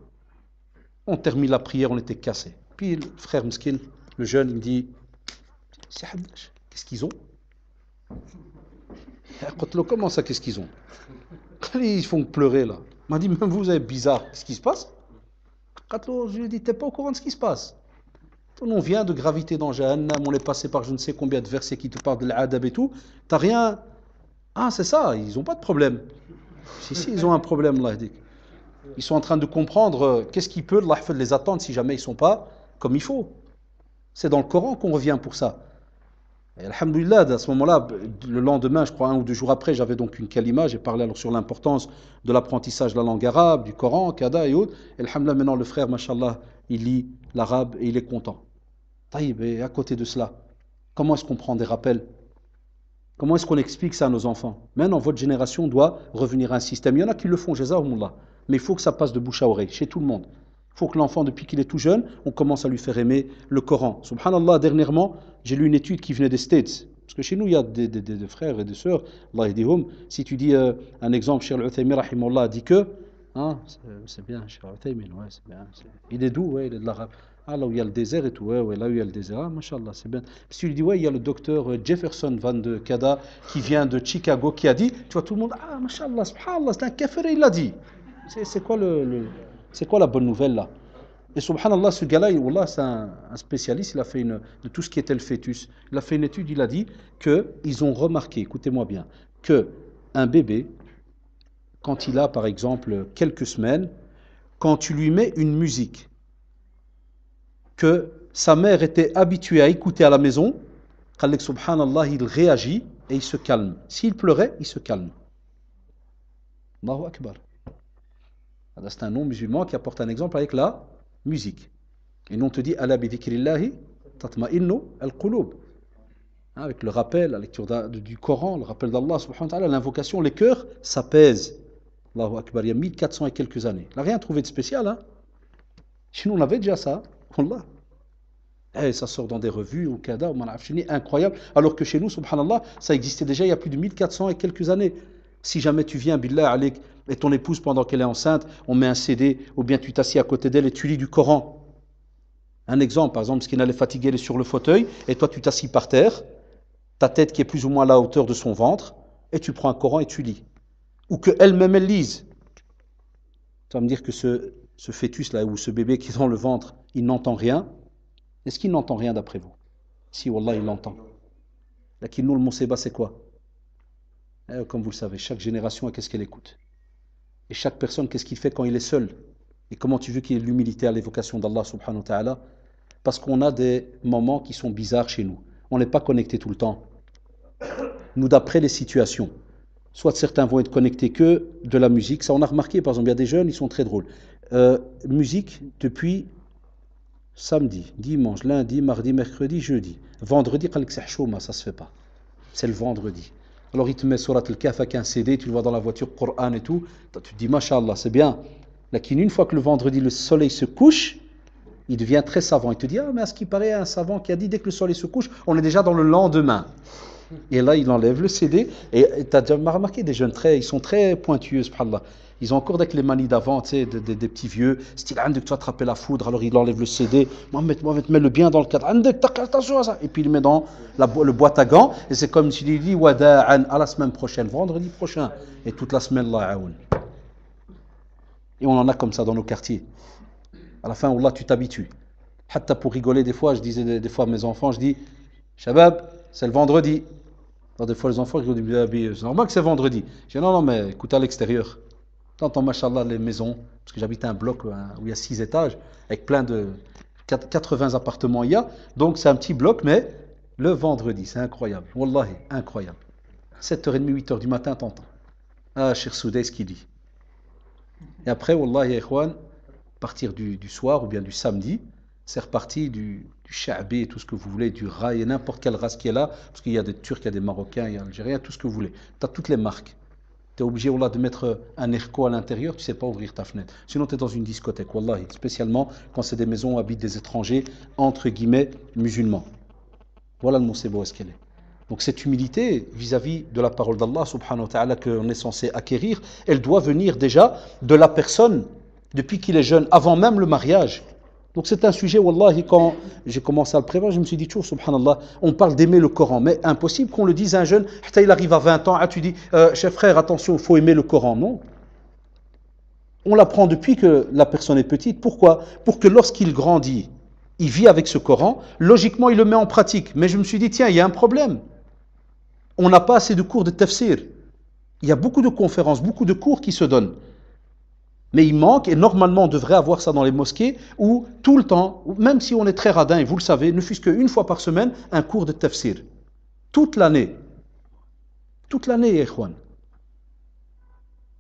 On termine la prière, on était cassés. Puis le frère Mskin, le jeune, il me dit, qu'est-ce qu'ils ont? Comment ça, qu'est-ce qu'ils ont? Ils font pleurer là. Il m'a dit, même vous, vous êtes bizarre, qu'est-ce qui se passe? Je lui ai dit, t'es pas au courant de ce qui se passe. On vient de graviter dans Jahannam, on est passé par je ne sais combien de versets qui te parlent de l'adab et tout. T'as rien. Ah, c'est ça, ils n'ont pas de problème. Si, si, ils ont un problème, Allah dit. Ils sont en train de comprendre euh, qu'est-ce qui peut Allah les attendre si jamais ils ne sont pas comme il faut. C'est dans le Coran qu'on revient pour ça. Et alhamdoulilah, à ce moment-là, le lendemain, je crois un ou deux jours après, j'avais donc une kalima, j'ai parlé alors sur l'importance de l'apprentissage de la langue arabe, du Coran, Kada et autres. Et alhamdoulilah, maintenant le frère, mashallah, il lit l'arabe et il est content. Taïb, et à côté de cela, comment est-ce qu'on prend des rappels? Comment est-ce qu'on explique ça à nos enfants? Maintenant, votre génération doit revenir à un système. Il y en a qui le font, jazahumullah, mais il faut que ça passe de bouche à oreille, chez tout le monde. Il faut que l'enfant, depuis qu'il est tout jeune, on commence à lui faire aimer le Coran. Subhanallah, dernièrement, j'ai lu une étude qui venait des States. Parce que chez nous, il y a des, des, des, des frères et des sœurs. Allah yahdihum. Si tu dis euh, un exemple, Cheikh Al-Othaimi, rahimahullah, a dit que... Hein, c'est bien, Cheikh Al-Othaimi, ouais, c'est bien. C'est... Il est d'où? Ouais, il est de l'arabe. Ah, là où il y a le désert et tout. Ouais, ouais, là où il y a le désert. Ah, mashallah, c'est bien. Si tu lui dis, ouais, il y a le docteur Jefferson Van de Kada qui vient de Chicago, qui a dit... Tu vois, tout le monde, ah, mashallah, subhanallah, c'est un kafir, il l'a dit. C'est, c'est quoi le... le... C'est quoi la bonne nouvelle là? Et subhanallah, ce gars-là, wallah, c'est un, un spécialiste, il a fait une, de tout ce qui était le fœtus. Il a fait une étude, il a dit qu'ils ont remarqué, écoutez-moi bien, qu'un bébé, quand il a par exemple quelques semaines, quand tu lui mets une musique que sa mère était habituée à écouter à la maison, subhanallah, il réagit et il se calme. S'il pleurait, il se calme. Allahu Akbar. C'est un non-musulman qui apporte un exemple avec la musique. Et nous on te dit « Ala bi dhikrillahi tatma'innu al-qulub » avec le rappel, la lecture du Coran, le rappel d'Allah subhanahu wa ta'ala, l'invocation, les cœurs s'apaisent. Allahu Akbar, il y a mille quatre cents et quelques années. Il n'a rien trouvé de spécial, hein. Chez nous on avait déjà ça, wallah. Et ça sort dans des revues, au Kada, au Manafchini, incroyable. Alors que chez nous, subhanallah, ça existait déjà il y a plus de mille quatre cents et quelques années. Si jamais tu viens, billah alik, et ton épouse, pendant qu'elle est enceinte, on met un C D, ou bien tu t'assieds à côté d'elle et tu lis du Coran. Un exemple, par exemple, Mskina, elle est fatiguée, elle est sur le fauteuil, et toi tu t'assis par terre, ta tête qui est plus ou moins à la hauteur de son ventre, et tu prends un Coran et tu lis. Ou qu'elle-même, elle lise. Tu vas me dire que ce, ce fœtus-là, ou ce bébé qui est dans le ventre, il n'entend rien. Est-ce qu'il n'entend rien d'après vous? Si, wallah, il l'entend. La kinnoul monseba, c'est quoi? Comme vous le savez, chaque génération, qu'est-ce qu'elle écoute? Et chaque personne, qu'est-ce qu'il fait quand il est seul? Et comment tu veux qu'il y ait l'humilité à l'évocation d'Allah subhanahu wa ta'ala? Parce qu'on a des moments qui sont bizarres chez nous. On n'est pas connecté tout le temps. Nous, d'après les situations. Soit certains vont être connectés que de la musique. Ça, on a remarqué, par exemple, il y a des jeunes, ils sont très drôles. Euh, musique depuis samedi, dimanche, lundi, mardi, mercredi, jeudi. Vendredi, ça se fait pas. C'est le vendredi. Alors il te met Surat al-Kahf avec un C D, tu le vois dans la voiture, Coran et tout. Tu te dis, mashallah, c'est bien. Là, une fois que le vendredi, le soleil se couche, il devient très savant. Il te dit, ah, mais à ce qui paraît, un savant qui a dit, dès que le soleil se couche, on est déjà dans le lendemain. Et là, il enlève le C D. Et tu as déjà remarqué, des jeunes, très, ils sont très pointueux, subhanallah. Ils ont encore avec les manies d'avant, tu sais, des, des, des petits vieux. Style, tu vas attraper la foudre, alors il enlève le C D. Mohamed, Mohamed, mets le bien dans le cadre. Et puis il met dans la, le boîte à gants. Et c'est comme s'il dit, wada'an, à la semaine prochaine, vendredi prochain. Et toute la semaine, Allah aoun. Et on en a comme ça dans nos quartiers. À la fin, Allah, tu t'habitues. Hatta pour rigoler, des fois, je disais des, des fois à mes enfants, je dis, Shabab, c'est le vendredi. Alors, des fois, les enfants, ils ont dit, c'est normal que c'est vendredi. J'ai dit, non, non, mais écoute, à l'extérieur. T'entends, machallah, les maisons, parce que j'habitais un bloc hein, où il y a six étages, avec plein de quatre-vingts appartements il y a. Donc, c'est un petit bloc, mais le vendredi, c'est incroyable. Wallahi, incroyable. sept heures trente, huit heures du matin, t'entends. Ah, Cheikh Soudais, ce qu'il dit. Et après, wallahi, ikhwan, à partir du, du soir ou bien du samedi, c'est reparti du, du sha'bi, tout ce que vous voulez, du rail, et n'importe quelle race qui est là, parce qu'il y a des Turcs, il y a des Marocains, il y a des Algériens, tout ce que vous voulez. Tu as toutes les marques. Tu es obligé wallah, de mettre un erco à l'intérieur, tu ne sais pas ouvrir ta fenêtre. Sinon, tu es dans une discothèque, wallahi, spécialement quand c'est des maisons où habitent des étrangers, entre guillemets, musulmans. Voilà le monsebo est-ce qu'elle est. Donc cette humilité vis-à-vis de la parole d'Allah, subhanahu wa ta'ala, qu'on est censé acquérir, elle doit venir déjà de la personne, depuis qu'il est jeune, avant même le mariage. Donc c'est un sujet, wallahi, quand j'ai commencé à le préparer, je me suis dit, toujours, subhanallah, on parle d'aimer le Coran, mais impossible qu'on le dise à un jeune, il arrive à vingt ans, ah, tu dis, euh, chers frères, attention, il faut aimer le Coran, non. On l'apprend depuis que la personne est petite, pourquoi? Pour que lorsqu'il grandit, il vit avec ce Coran, logiquement il le met en pratique, mais je me suis dit, tiens, il y a un problème, on n'a pas assez de cours de tafsir, il y a beaucoup de conférences, beaucoup de cours qui se donnent. Mais il manque, et normalement on devrait avoir ça dans les mosquées, où tout le temps, même si on est très radin, et vous le savez, ne fût-ce qu'une fois par semaine, un cours de tafsir. Toute l'année. Toute l'année, ikhwan.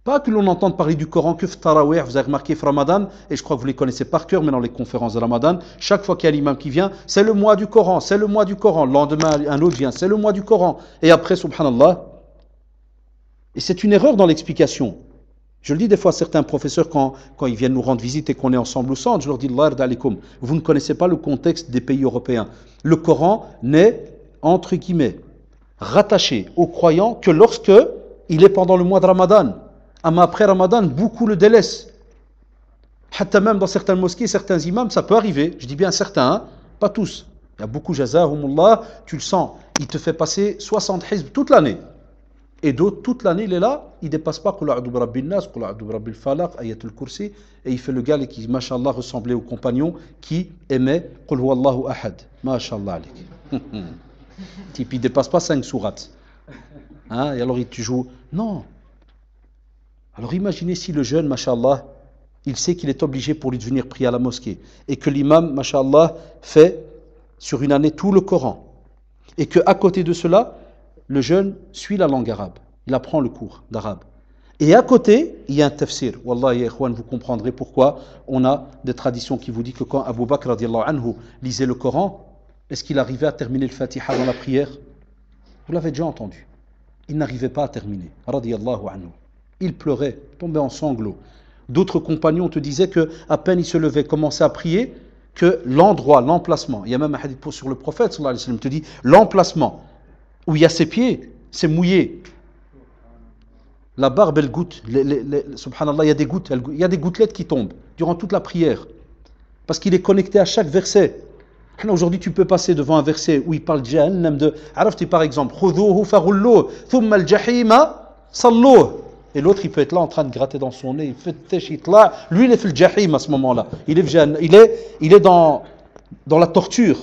Pas que l'on entende parler du Coran que Tarawih, vous avez remarqué Ramadan, et je crois que vous les connaissez par cœur, mais dans les conférences de Ramadan, chaque fois qu'il y a l'imam qui vient, c'est le mois du Coran, c'est le mois du Coran. Le lendemain, un autre vient, c'est le mois du Coran. Et après, subhanallah. Et c'est une erreur dans l'explication. Je le dis des fois à certains professeurs, quand, quand ils viennent nous rendre visite et qu'on est ensemble au centre, je leur dis, vous ne connaissez pas le contexte des pays européens. Le Coran n'est, entre guillemets, rattaché aux croyants que lorsque il est pendant le mois de Ramadan. Mais après Ramadan, beaucoup le délaissent. Même dans certaines mosquées, certains imams, ça peut arriver. Je dis bien certains, hein, pas tous. Il y a beaucoup, jazahumullah, tu le sens. Il te fait passer soixante hizb toute l'année. Et d'autres, toute l'année, il est là, il ne dépasse pas Qul a'udhu bi rabbin nas, Qul a'udhu bi rabbil falaq, ayatul kursi, et il fait le gars qui, mashallah, ressemblait au compagnon qui aimait Qul huwallahu ahad. Mashallah, alik. Type, il ne dépasse pas cinq sourates. Hein? Et alors, il te joue. Non. Alors, imaginez si le jeune, mashallah, il sait qu'il est obligé pour lui de venir prier à la mosquée, et que l'imam, mashallah, fait sur une année tout le Coran, et qu'à côté de cela, le jeune suit la langue arabe, il apprend le cours d'arabe. Et à côté, il y a un tafsir. Wallahi, ikhwan, vous comprendrez pourquoi on a des traditions qui vous disent que quand Abu Bakr radiallahu anhu lisait le Coran, est-ce qu'il arrivait à terminer le Fatiha dans la prière? Vous l'avez déjà entendu. Il n'arrivait pas à terminer, radiallahu anhu. Il pleurait, tombait en sanglots. D'autres compagnons te disaient qu'à peine il se levait, commençait à prier, que l'endroit, l'emplacement, il y a même un hadith sur le prophète, sallallahu alayhi wa sallam, te dit l'emplacement où il y a ses pieds, c'est mouillé. La barbe, elle goutte. Les, les, les, subhanallah, il y a des gouttes, elle, il y a des gouttelettes qui tombent durant toute la prière. Parce qu'il est connecté à chaque verset. Aujourd'hui, tu peux passer devant un verset où il parle de Jahannam, de Arafti par exemple. Et l'autre, il peut être là en train de gratter dans son nez. Lui, il est fil Jahim à ce moment-là. Il est, il est, il est dans, dans la torture.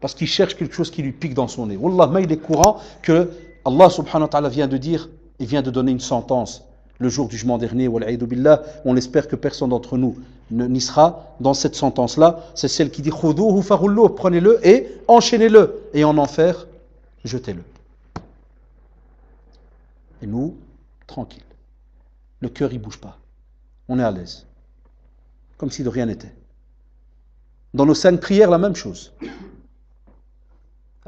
Parce qu'il cherche quelque chose qui lui pique dans son nez. Wallah, mais il est courant que Allah subhanahu wa ta'ala vient de dire, il vient de donner une sentence. Le jour du jugement dernier, wal'aïdou billah, on espère que personne d'entre nous n'y sera dans cette sentence-là. C'est celle qui dit, khudouhu farullu, prenez-le et enchaînez-le. Et en enfer, jetez-le. Et nous, tranquille. Le cœur, il ne bouge pas. On est à l'aise. Comme si de rien n'était. Dans nos cinq prières, la même chose.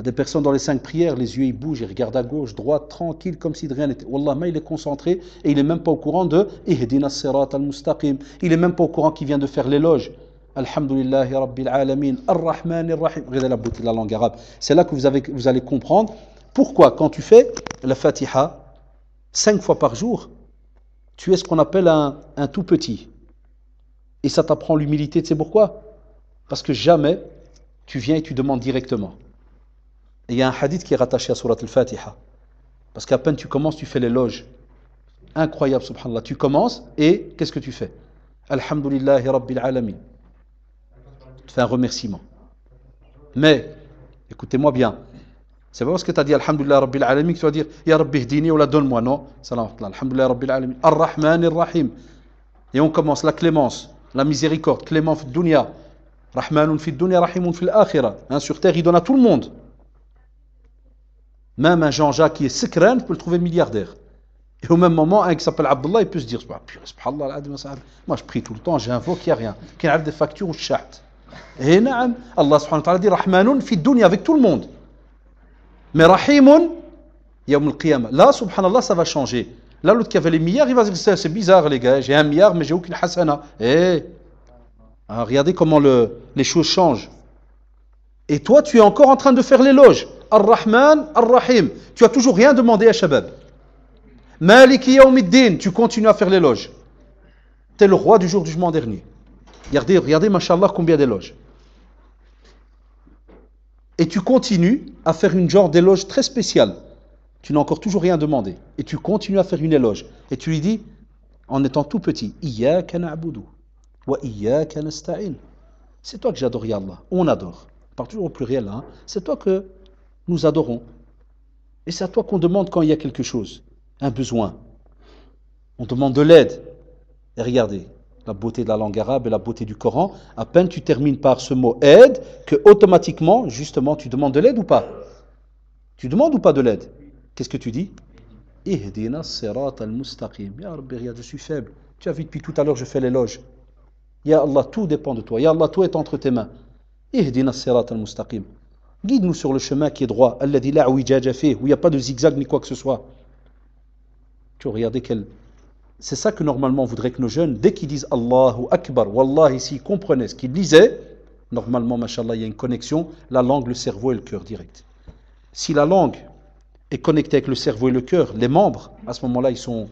Des personnes dans les cinq prières, les yeux ils bougent, ils regardent à gauche, droite, tranquille, comme si de rien n'était. Wallah, mais il est concentré et il n'est même pas au courant de Ihdina as-sirat al-mustaqim. Il n'est même pas au courant qu'il vient de faire l'éloge. Alhamdulillahi rabbil alamin, ar-rahman ar-rahim. Regardez la beauté de la langue arabe. C'est là que vous, avez, vous allez comprendre pourquoi, quand tu fais la Fatiha cinq fois par jour, tu es ce qu'on appelle un, un tout petit. Et ça t'apprend l'humilité, tu sais pourquoi? Parce que jamais tu viens et tu demandes directement. Et il y a un hadith qui est rattaché à Surat al-Fatiha. Parce qu'à peine tu commences, tu fais l'éloge. Incroyable, subhanallah. Tu commences et qu'est-ce que tu fais? Alhamdulillahi rabbil alamin. Tu fais un remerciement. Mais, écoutez-moi bien, C'est pas parce que tu as dit Alhamdulillah Rabbil Alamin que tu vas dire Ya Rabbi Hdini ou la donne-moi, non. Salam Alhamdulillah Rabbil Alamin. Ar-Rahman Ar-Rahim. Et on commence la clémence, la miséricorde, clément fid dunya, Rahmanun fid dunya, Rahimun fil akhira. Hein, sur terre, il donne à tout le monde. Même un Jean-Jacques qui est sikran, tu peux le trouver milliardaire. Et au même moment, un qui s'appelle Abdullah, il peut se dire Subhanallah, moi je prie tout le temps, j'invoque, il n'y a rien. Qu'il y a des factures ou chat. Et naam, Allah subhanahu wa ta'ala dit Rahmanun fid dunya avec tout le monde. Mais Rahimun, Yawm al-Qiyamah. Là, subhanallah, ça va changer. Là, l'autre qui avait les milliards, il va se dire, c'est bizarre les gars, j'ai un milliard, mais j'ai aucune hasana. Eh, alors, regardez comment le, les choses changent. Et toi, tu es encore en train de faire l'éloge. Ar-Rahman, Ar-Rahim. Tu n'as toujours rien demandé à Shabab. Maliki Yawmiddin, tu continues à faire l'éloge. Tu es le roi du jour du jugement dernier. Regardez, regardez, mashallah, combien d'éloges. Et tu continues à faire une genre d'éloge très spéciale. Tu n'as encore toujours rien demandé. Et tu continues à faire une éloge. Et tu lui dis, en étant tout petit, Iyyaka na'budu wa iyyaka nasta'in. C'est toi que j'adore, ya Allah. On adore. On parle toujours au pluriel, hein. C'est toi que nous adorons. Et c'est à toi qu'on demande quand il y a quelque chose, un besoin. On demande de l'aide. Et regardez. La beauté de la langue arabe et la beauté du Coran, à peine tu termines par ce mot aide, que automatiquement, justement, tu demandes de l'aide ou pas? Tu demandes ou pas de l'aide? Qu'est-ce que tu dis? Ihdina sirat al-mustaqim. Ya Rabbi, regarde, je suis faible. Tu as vu depuis tout à l'heure, je fais l'éloge. Ya Allah, tout dépend de toi. Ya Allah, tout est entre tes mains. Ihdina sirat al-mustaqim. Guide-nous sur le chemin qui est droit. Alladhi la uwijaja fih, où il n'y a pas de zigzag ni quoi que ce soit. Tu regardes quel. C'est ça que normalement on voudrait que nos jeunes, dès qu'ils disent Allahu Akbar, Wallahi, s'ils comprenaient ce qu'ils lisaient, normalement, mashallah, il y a une connexion, la langue, le cerveau et le cœur direct. Si la langue est connectée avec le cerveau et le cœur, les membres, à ce moment-là, ils sont.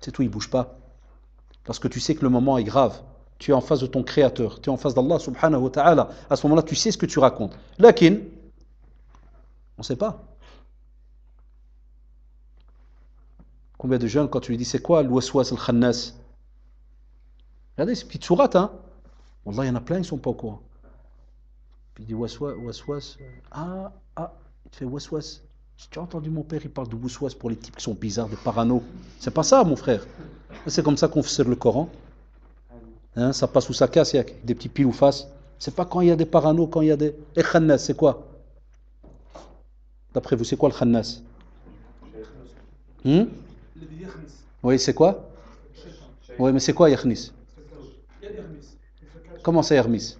C'est tout, ils ne bougent pas. Parce que tu sais que le moment est grave. Tu es en face de ton Créateur, tu es en face d'Allah subhanahu wa ta'ala. À ce moment-là, tu sais ce que tu racontes. Lakin, on ne sait pas. Combien de jeunes, quand tu lui dis, c'est quoi l'ouaswas al-khannas? Regardez ces petites sourates, hein. Wallah, il y en a plein, ils ne sont pas au courant. Puis il dit, waswas, waswas. Ah, ah, il te fait waswas. Tu as entendu mon père, il parle de waswas pour les types qui sont bizarres, des parano. C'est pas ça, mon frère. C'est comme ça qu'on fasse le Coran. Hein, ça passe ou ça casse, il y a des petits piles ou face. C'est pas quand il y a des parano, quand il y a des. Et khannas, c'est quoi? D'après vous, c'est quoi le khannas? Hum? Oui, c'est quoi? Oui, mais c'est quoi Yermis? Comment ça Yermis?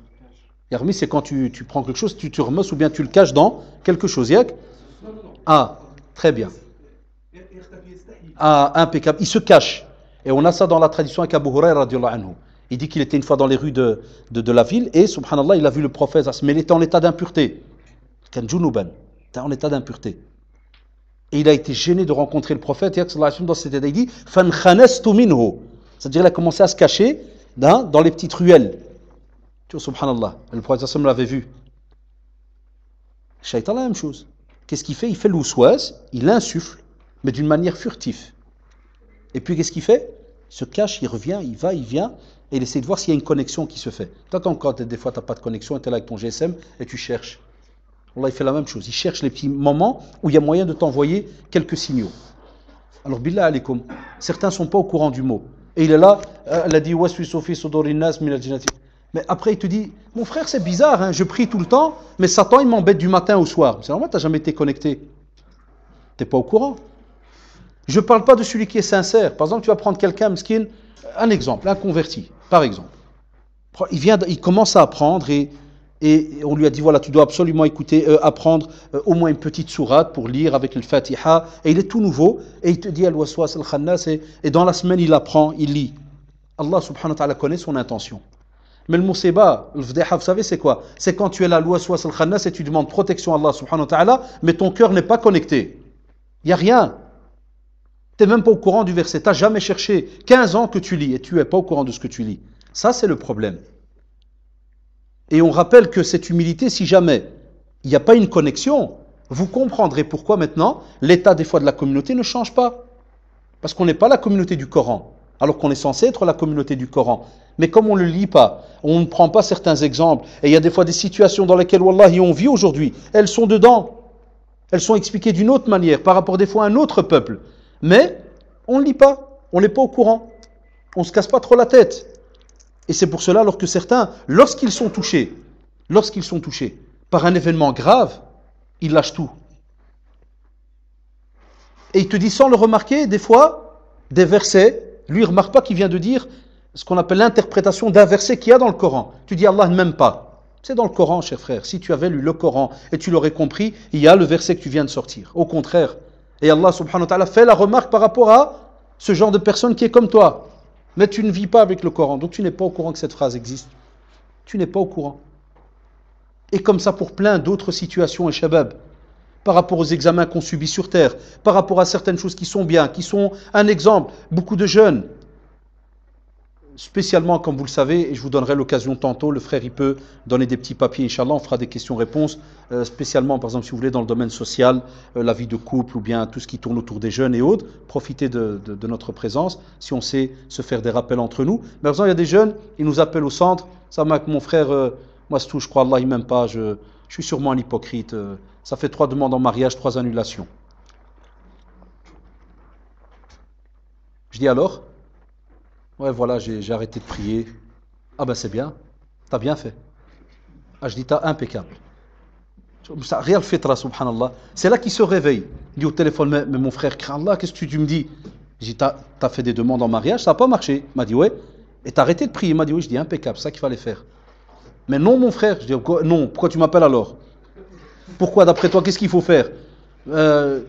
Yermis, c'est quand tu, tu prends quelque chose, tu te remeusses ou bien tu le caches dans quelque chose. Yak? Ah, très bien. Ah, impeccable. Il se cache. Et on a ça dans la tradition avec Abu Huraira radhiyallahu anhu. Il dit qu'il était une fois dans les rues de, de, de la ville et, subhanallah, il a vu le prophète, mais il était en état d'impureté. Kanjunuban, en état d'impureté. Et il a été gêné de rencontrer le prophète. Et dans cet état, il dit Fankhanestu minhu. C'est-à-dire qu'il a commencé à se cacher dans, dans les petites ruelles. Tu vois, subhanallah. Le prophète l'avait vu. Shaitan, la même chose. Qu'est-ce qu'il fait? Il fait l'ouswas, il insuffle, mais d'une manière furtive. Et puis, qu'est-ce qu'il fait? Il se cache, il revient, il va, il vient, et il essaie de voir s'il y a une connexion qui se fait. T'attends quand des fois, tu n'as pas de connexion, tu es là avec ton G S M et tu cherches. Allah, il fait la même chose. Il cherche les petits moments où il y a moyen de t'envoyer quelques signaux. Alors, billah alaikum, certains ne sont pas au courant du mot. Et il est là, elle a dit, mais après, il te dit, mon frère, c'est bizarre, hein, je prie tout le temps, mais Satan, il m'embête du matin au soir. C'est normal, tu n'as jamais été connecté. Tu n'es pas au courant. Je ne parle pas de celui qui est sincère. Par exemple, tu vas prendre quelqu'un, miskin, un exemple, un converti, par exemple. Il, vient, il commence à apprendre et... Et on lui a dit, voilà, tu dois absolument écouter, euh, apprendre euh, au moins une petite sourate pour lire avec le Fatiha. Et il est tout nouveau. Et il te dit, al-waswas al-khannas. Et, et dans la semaine, il apprend, il lit. Allah subhanahu wa ta'ala connaît son intention. Mais le musiba, le fdeha, vous savez, c'est quoi? C'est quand tu es là, al-waswas al-khannas, et tu demandes protection à Allah subhanahu wa ta'ala, mais ton cœur n'est pas connecté. Il n'y a rien. Tu n'es même pas au courant du verset. Tu n'as jamais cherché. quinze ans que tu lis et tu n'es pas au courant de ce que tu lis. Ça, c'est le problème. Et on rappelle que cette humilité, si jamais il n'y a pas une connexion, vous comprendrez pourquoi maintenant l'état des fois de la communauté ne change pas. Parce qu'on n'est pas la communauté du Coran, alors qu'on est censé être la communauté du Coran. Mais comme on ne le lit pas, on ne prend pas certains exemples, et il y a des fois des situations dans lesquelles, wallahi, on vit aujourd'hui, elles sont dedans. elles sont expliquées d'une autre manière, par rapport des fois à un autre peuple. Mais on ne lit pas, on n'est pas au courant, on ne se casse pas trop la tête. Et c'est pour cela alors que certains, lorsqu'ils sont touchés, lorsqu'ils sont touchés par un événement grave, ils lâchent tout. Et ils te disent sans le remarquer, des fois, des versets, lui ne remarque pas qu'il vient de dire ce qu'on appelle l'interprétation d'un verset qu'il y a dans le Coran. Tu dis Allah ne m'aime pas. C'est dans le Coran, cher frère. Si tu avais lu le Coran et tu l'aurais compris, il y a le verset que tu viens de sortir. Au contraire. Et Allah subhanahu wa ta'ala fait la remarque par rapport à ce genre de personne qui est comme toi. Mais tu ne vis pas avec le Coran, donc tu n'es pas au courant que cette phrase existe. Tu n'es pas au courant. Et comme ça pour plein d'autres situations, et shabab, par rapport aux examens qu'on subit sur terre, par rapport à certaines choses qui sont bien, qui sont un exemple. Beaucoup de jeunes, spécialement, comme vous le savez, et je vous donnerai l'occasion tantôt, le frère, il peut donner des petits papiers, Inch'Allah, on fera des questions-réponses, euh, spécialement, par exemple, si vous voulez, dans le domaine social, euh, la vie de couple, ou bien tout ce qui tourne autour des jeunes et autres, profitez de, de, de notre présence, si on sait se faire des rappels entre nous. Mais par exemple, il y a des jeunes, ils nous appellent au centre, ça m'a que mon frère, euh, moi, c'est tout, je crois, Allah, il m'aime pas, je, je suis sûrement un hypocrite, euh, ça fait trois demandes en mariage, trois annulations. Je dis alors, ouais, voilà, j'ai arrêté de prier. Ah ben c'est bien, t'as bien fait. Ah, je dis, t'as impeccable. Ça, rien le fait, subhanallah. C'est là qu'il se réveille. Il dit au téléphone, mais, mais mon frère, crains Allah, qu'est-ce que tu, tu me dis? Je dis, t'as as fait des demandes en mariage, ça n'a pas marché. Il m'a dit, ouais. Et t'as arrêté de prier? Il m'a dit, oui, je dis, impeccable, c'est ça qu'il fallait faire. Mais non, mon frère. Je dis, non, pourquoi tu m'appelles alors? Pourquoi, d'après toi, qu'est-ce qu'il faut faire? euh,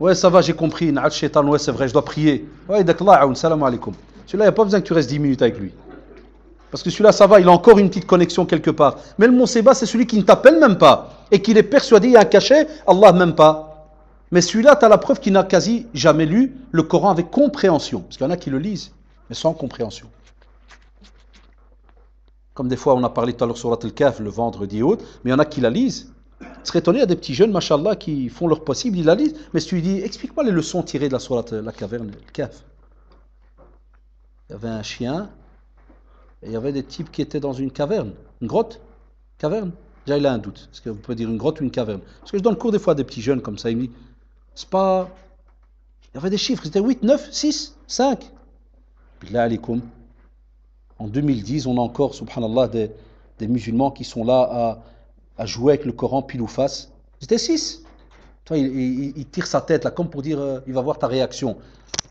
Ouais, ça va, j'ai compris. Na'at shaitan, ouais, c'est vrai, je dois prier. Ouais, d'accord, salam alaikum. Celui-là, il n'y a pas besoin que tu restes dix minutes avec lui. Parce que celui-là, ça va, il a encore une petite connexion quelque part. Mais le Monséba, c'est celui qui ne t'appelle même pas. Et qu'il est persuadé, il y a un cachet, Allah même pas. Mais celui-là, tu as la preuve qu'il n'a quasi jamais lu le Coran avec compréhension. Parce qu'il y en a qui le lisent, mais sans compréhension. Comme des fois, on a parlé tout à l'heure sur Al-Kahf, le vendredi et autres, mais il y en a qui la lisent. Tu serais étonné, il y a des petits jeunes, mashallah, qui font leur possible, ils la lisent. Mais si tu lui dis, explique-moi les leçons tirées de la sourate, la caverne, Al-Kahf. Il y avait un chien, et il y avait des types qui étaient dans une caverne, une grotte, caverne. Déjà, il a un doute, est-ce que vous pouvez dire une grotte ou une caverne? Parce que je donne cours des fois à des petits jeunes comme ça, ils me disent, c'est pas... Il y avait des chiffres, c'était huit, neuf, six, cinq. Billah alaikum. En deux mille dix, on a encore, subhanallah, des, des musulmans qui sont là à, à jouer avec le Coran pile ou face. C'était six. Toi, il, il, il tire sa tête là, comme pour dire, euh, il va voir ta réaction.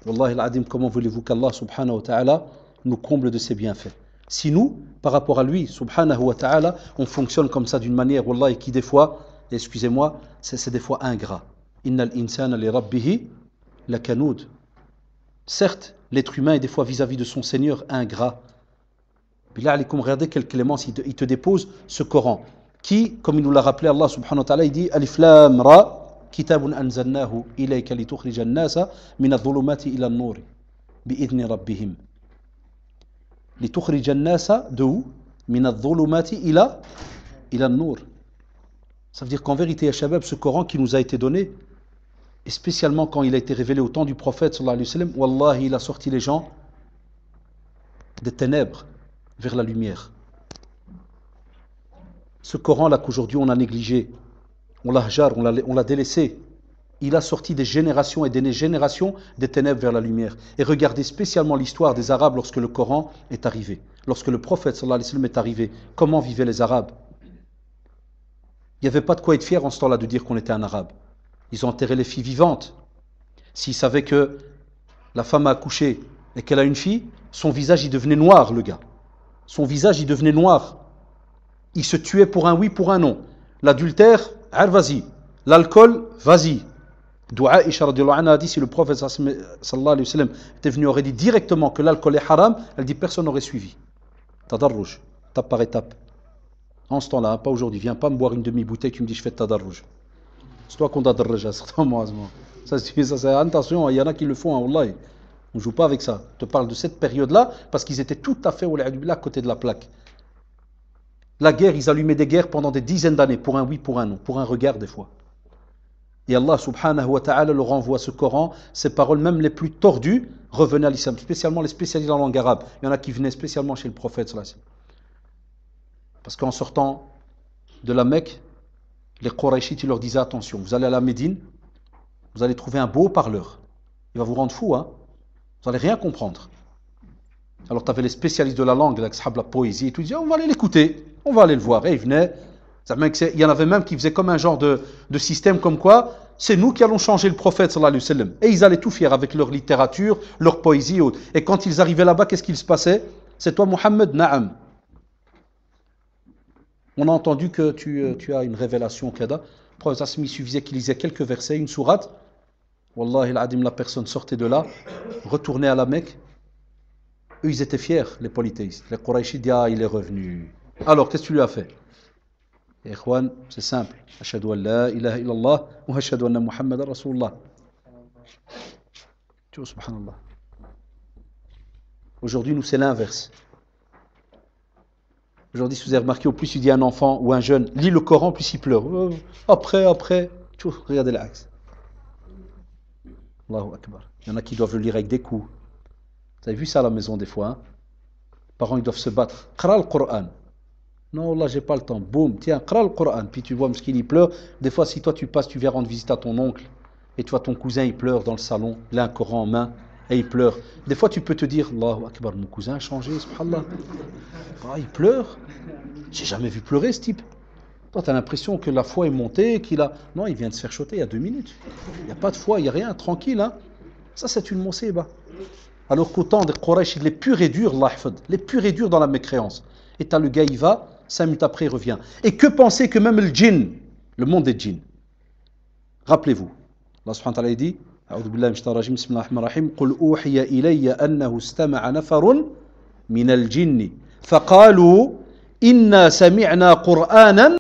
Wallahi al-Adim, comment voulez-vous qu'Allah subhanahu wa ta'ala nous comble de ses bienfaits? Si nous, par rapport à lui, subhanahu wa ta'ala, on fonctionne comme ça d'une manière, wallahi, qui des fois, excusez-moi, c'est des fois ingrat. Innal insana li rabbihi lakanud. Certes, l'être humain est des fois vis-à-vis de son Seigneur ingrat. Billah alaykoum, regardez quelle clémence, il te, il te dépose ce Coran, qui, comme il nous l'a rappelé Allah subhanahu wa ta'ala, il dit Alif Lam Ra. كتاب أنزلناه إليك لتخرج الناس من الظلمات إلى النور بإذن ربهم لتخرج الناس دو من الظلمات إلى إلى النور. Ça veut dire qu'en vérité, à Shabab, ce Coran qui nous a été donné, et spécialement quand il a été révélé au temps du prophète sallallahu alayhi wa sallam, wallahi, il a sorti les gens des ténèbres vers la lumière. Ce Coran là qu'aujourd'hui on a négligé, on l'a hajar, on l'a délaissé. Il a sorti des générations et des générations des ténèbres vers la lumière. Et regardez spécialement l'histoire des Arabes lorsque le Coran est arrivé. Lorsque le prophète sallallahu alayhi wa sallam est arrivé, comment vivaient les Arabes? Il n'y avait pas de quoi être fier en ce temps-là de dire qu'on était un Arabe. Ils ont enterré les filles vivantes. S'ils savaient que la femme a accouché et qu'elle a une fille, son visage il devenait noir, le gars. Son visage il devenait noir. Il se tuait pour un oui, pour un non. L'adultère, vas-y, l'alcool, vas-y. Doua Aïcha a dit, si le prophète sallallahu alayhi wa sallam était venu, aurait dit directement que l'alcool est haram, elle dit personne n'aurait suivi. Tadarruj, tape par étape. En ce temps-là, hein, pas aujourd'hui, viens pas me boire une demi-bouteille, tu me dis je fais tadarruj. C'est toi qu'on tadarruja, certainement. Ça, c'est attention, il y en a qui le font, hein, wallahi. On ne joue pas avec ça. Je te parle de cette période-là parce qu'ils étaient tout à fait à côté de la plaque. La guerre, ils allumaient des guerres pendant des dizaines d'années, pour un oui, pour un non, pour un regard des fois. Et Allah subhanahu wa ta'ala leur envoie ce Coran, ces paroles même les plus tordues revenaient à l'islam, spécialement les spécialistes en langue arabe. Il y en a qui venaient spécialement chez le prophète. Parce qu'en sortant de la Mecque, les Qurayshites, ils leur disaient attention, vous allez à la Médine, vous allez trouver un beau parleur. Il va vous rendre fou, hein. Vous n'allez rien comprendre. Alors tu avais les spécialistes de la langue, là, la poésie et tout, ils disaient on va aller l'écouter, on va aller le voir. Et ils venaient, il y en avait même qui faisaient comme un genre de, de système comme quoi, c'est nous qui allons changer le prophète sallallahu alayhi wa sallam. Et ils allaient tout faire avec leur littérature, leur poésie et autres. Et quand ils arrivaient là-bas, qu'est-ce qu'il se passait? C'est toi Mohammed, naam. On a entendu que tu, tu as une révélation, Kada. Il suffisait qu'il lisait quelques versets, une sourate. Wallahi al-adim, la personne sortait de là, retournait à la Mecque. Eux, ils étaient fiers, les polythéistes. Les Qurayshites disaient, ah, il est revenu. Alors, qu'est-ce que tu lui as fait? Et Ikhwan, c'est simple. Ashhadu an la ilaha illallah ou ashhadu anna Muhammadan Rasulullah. Tu vois, subhanallah. Aujourd'hui, nous, c'est l'inverse. Aujourd'hui, si vous avez remarqué, au plus il dit à un enfant ou un jeune, lis le Coran, plus il pleure. Euh, après, après, tchou, regardez l'axe. Allahu Akbar. Il y en a qui doivent le lire avec des coups. Vous avez vu ça à la maison des fois, hein? Les parents, ils doivent se battre. Qra le Coran. Non, là, j'ai pas le temps. Boum, tiens, qra le Coran. Puis tu vois, parce qu'il pleure. Des fois, si toi, tu passes, tu viens rendre visite à ton oncle, et tu vois ton cousin, il pleure dans le salon, il a un Coran en main. Et il pleure. Des fois, tu peux te dire, Allahu Akbar, mon cousin a changé, subhanallah. Ah, il pleure. J'ai jamais vu pleurer ce type. Toi, tu as l'impression que la foi est montée, qu'il a. Non, il vient de se faire choter il y a deux minutes. Il n'y a pas de foi, il n'y a rien, tranquille. Hein. Ça, c'est une moussiba. Alors qu'autant des Quraysh, les purs et durs, les purs et durs dans la mécréance. Et tu as le gars, il va, cinq minutes après, il revient. Et que penser que même le djinn, le monde des djinns, rappelez-vous, Allah subhanahu wa ta'ala dit, أعوذ بالله من الشيطان الرجيم بسم الله الرحمن الرحيم قل أوحي إلي أنه استمع نفر من الجن فقالوا إنا سمعنا قرآنا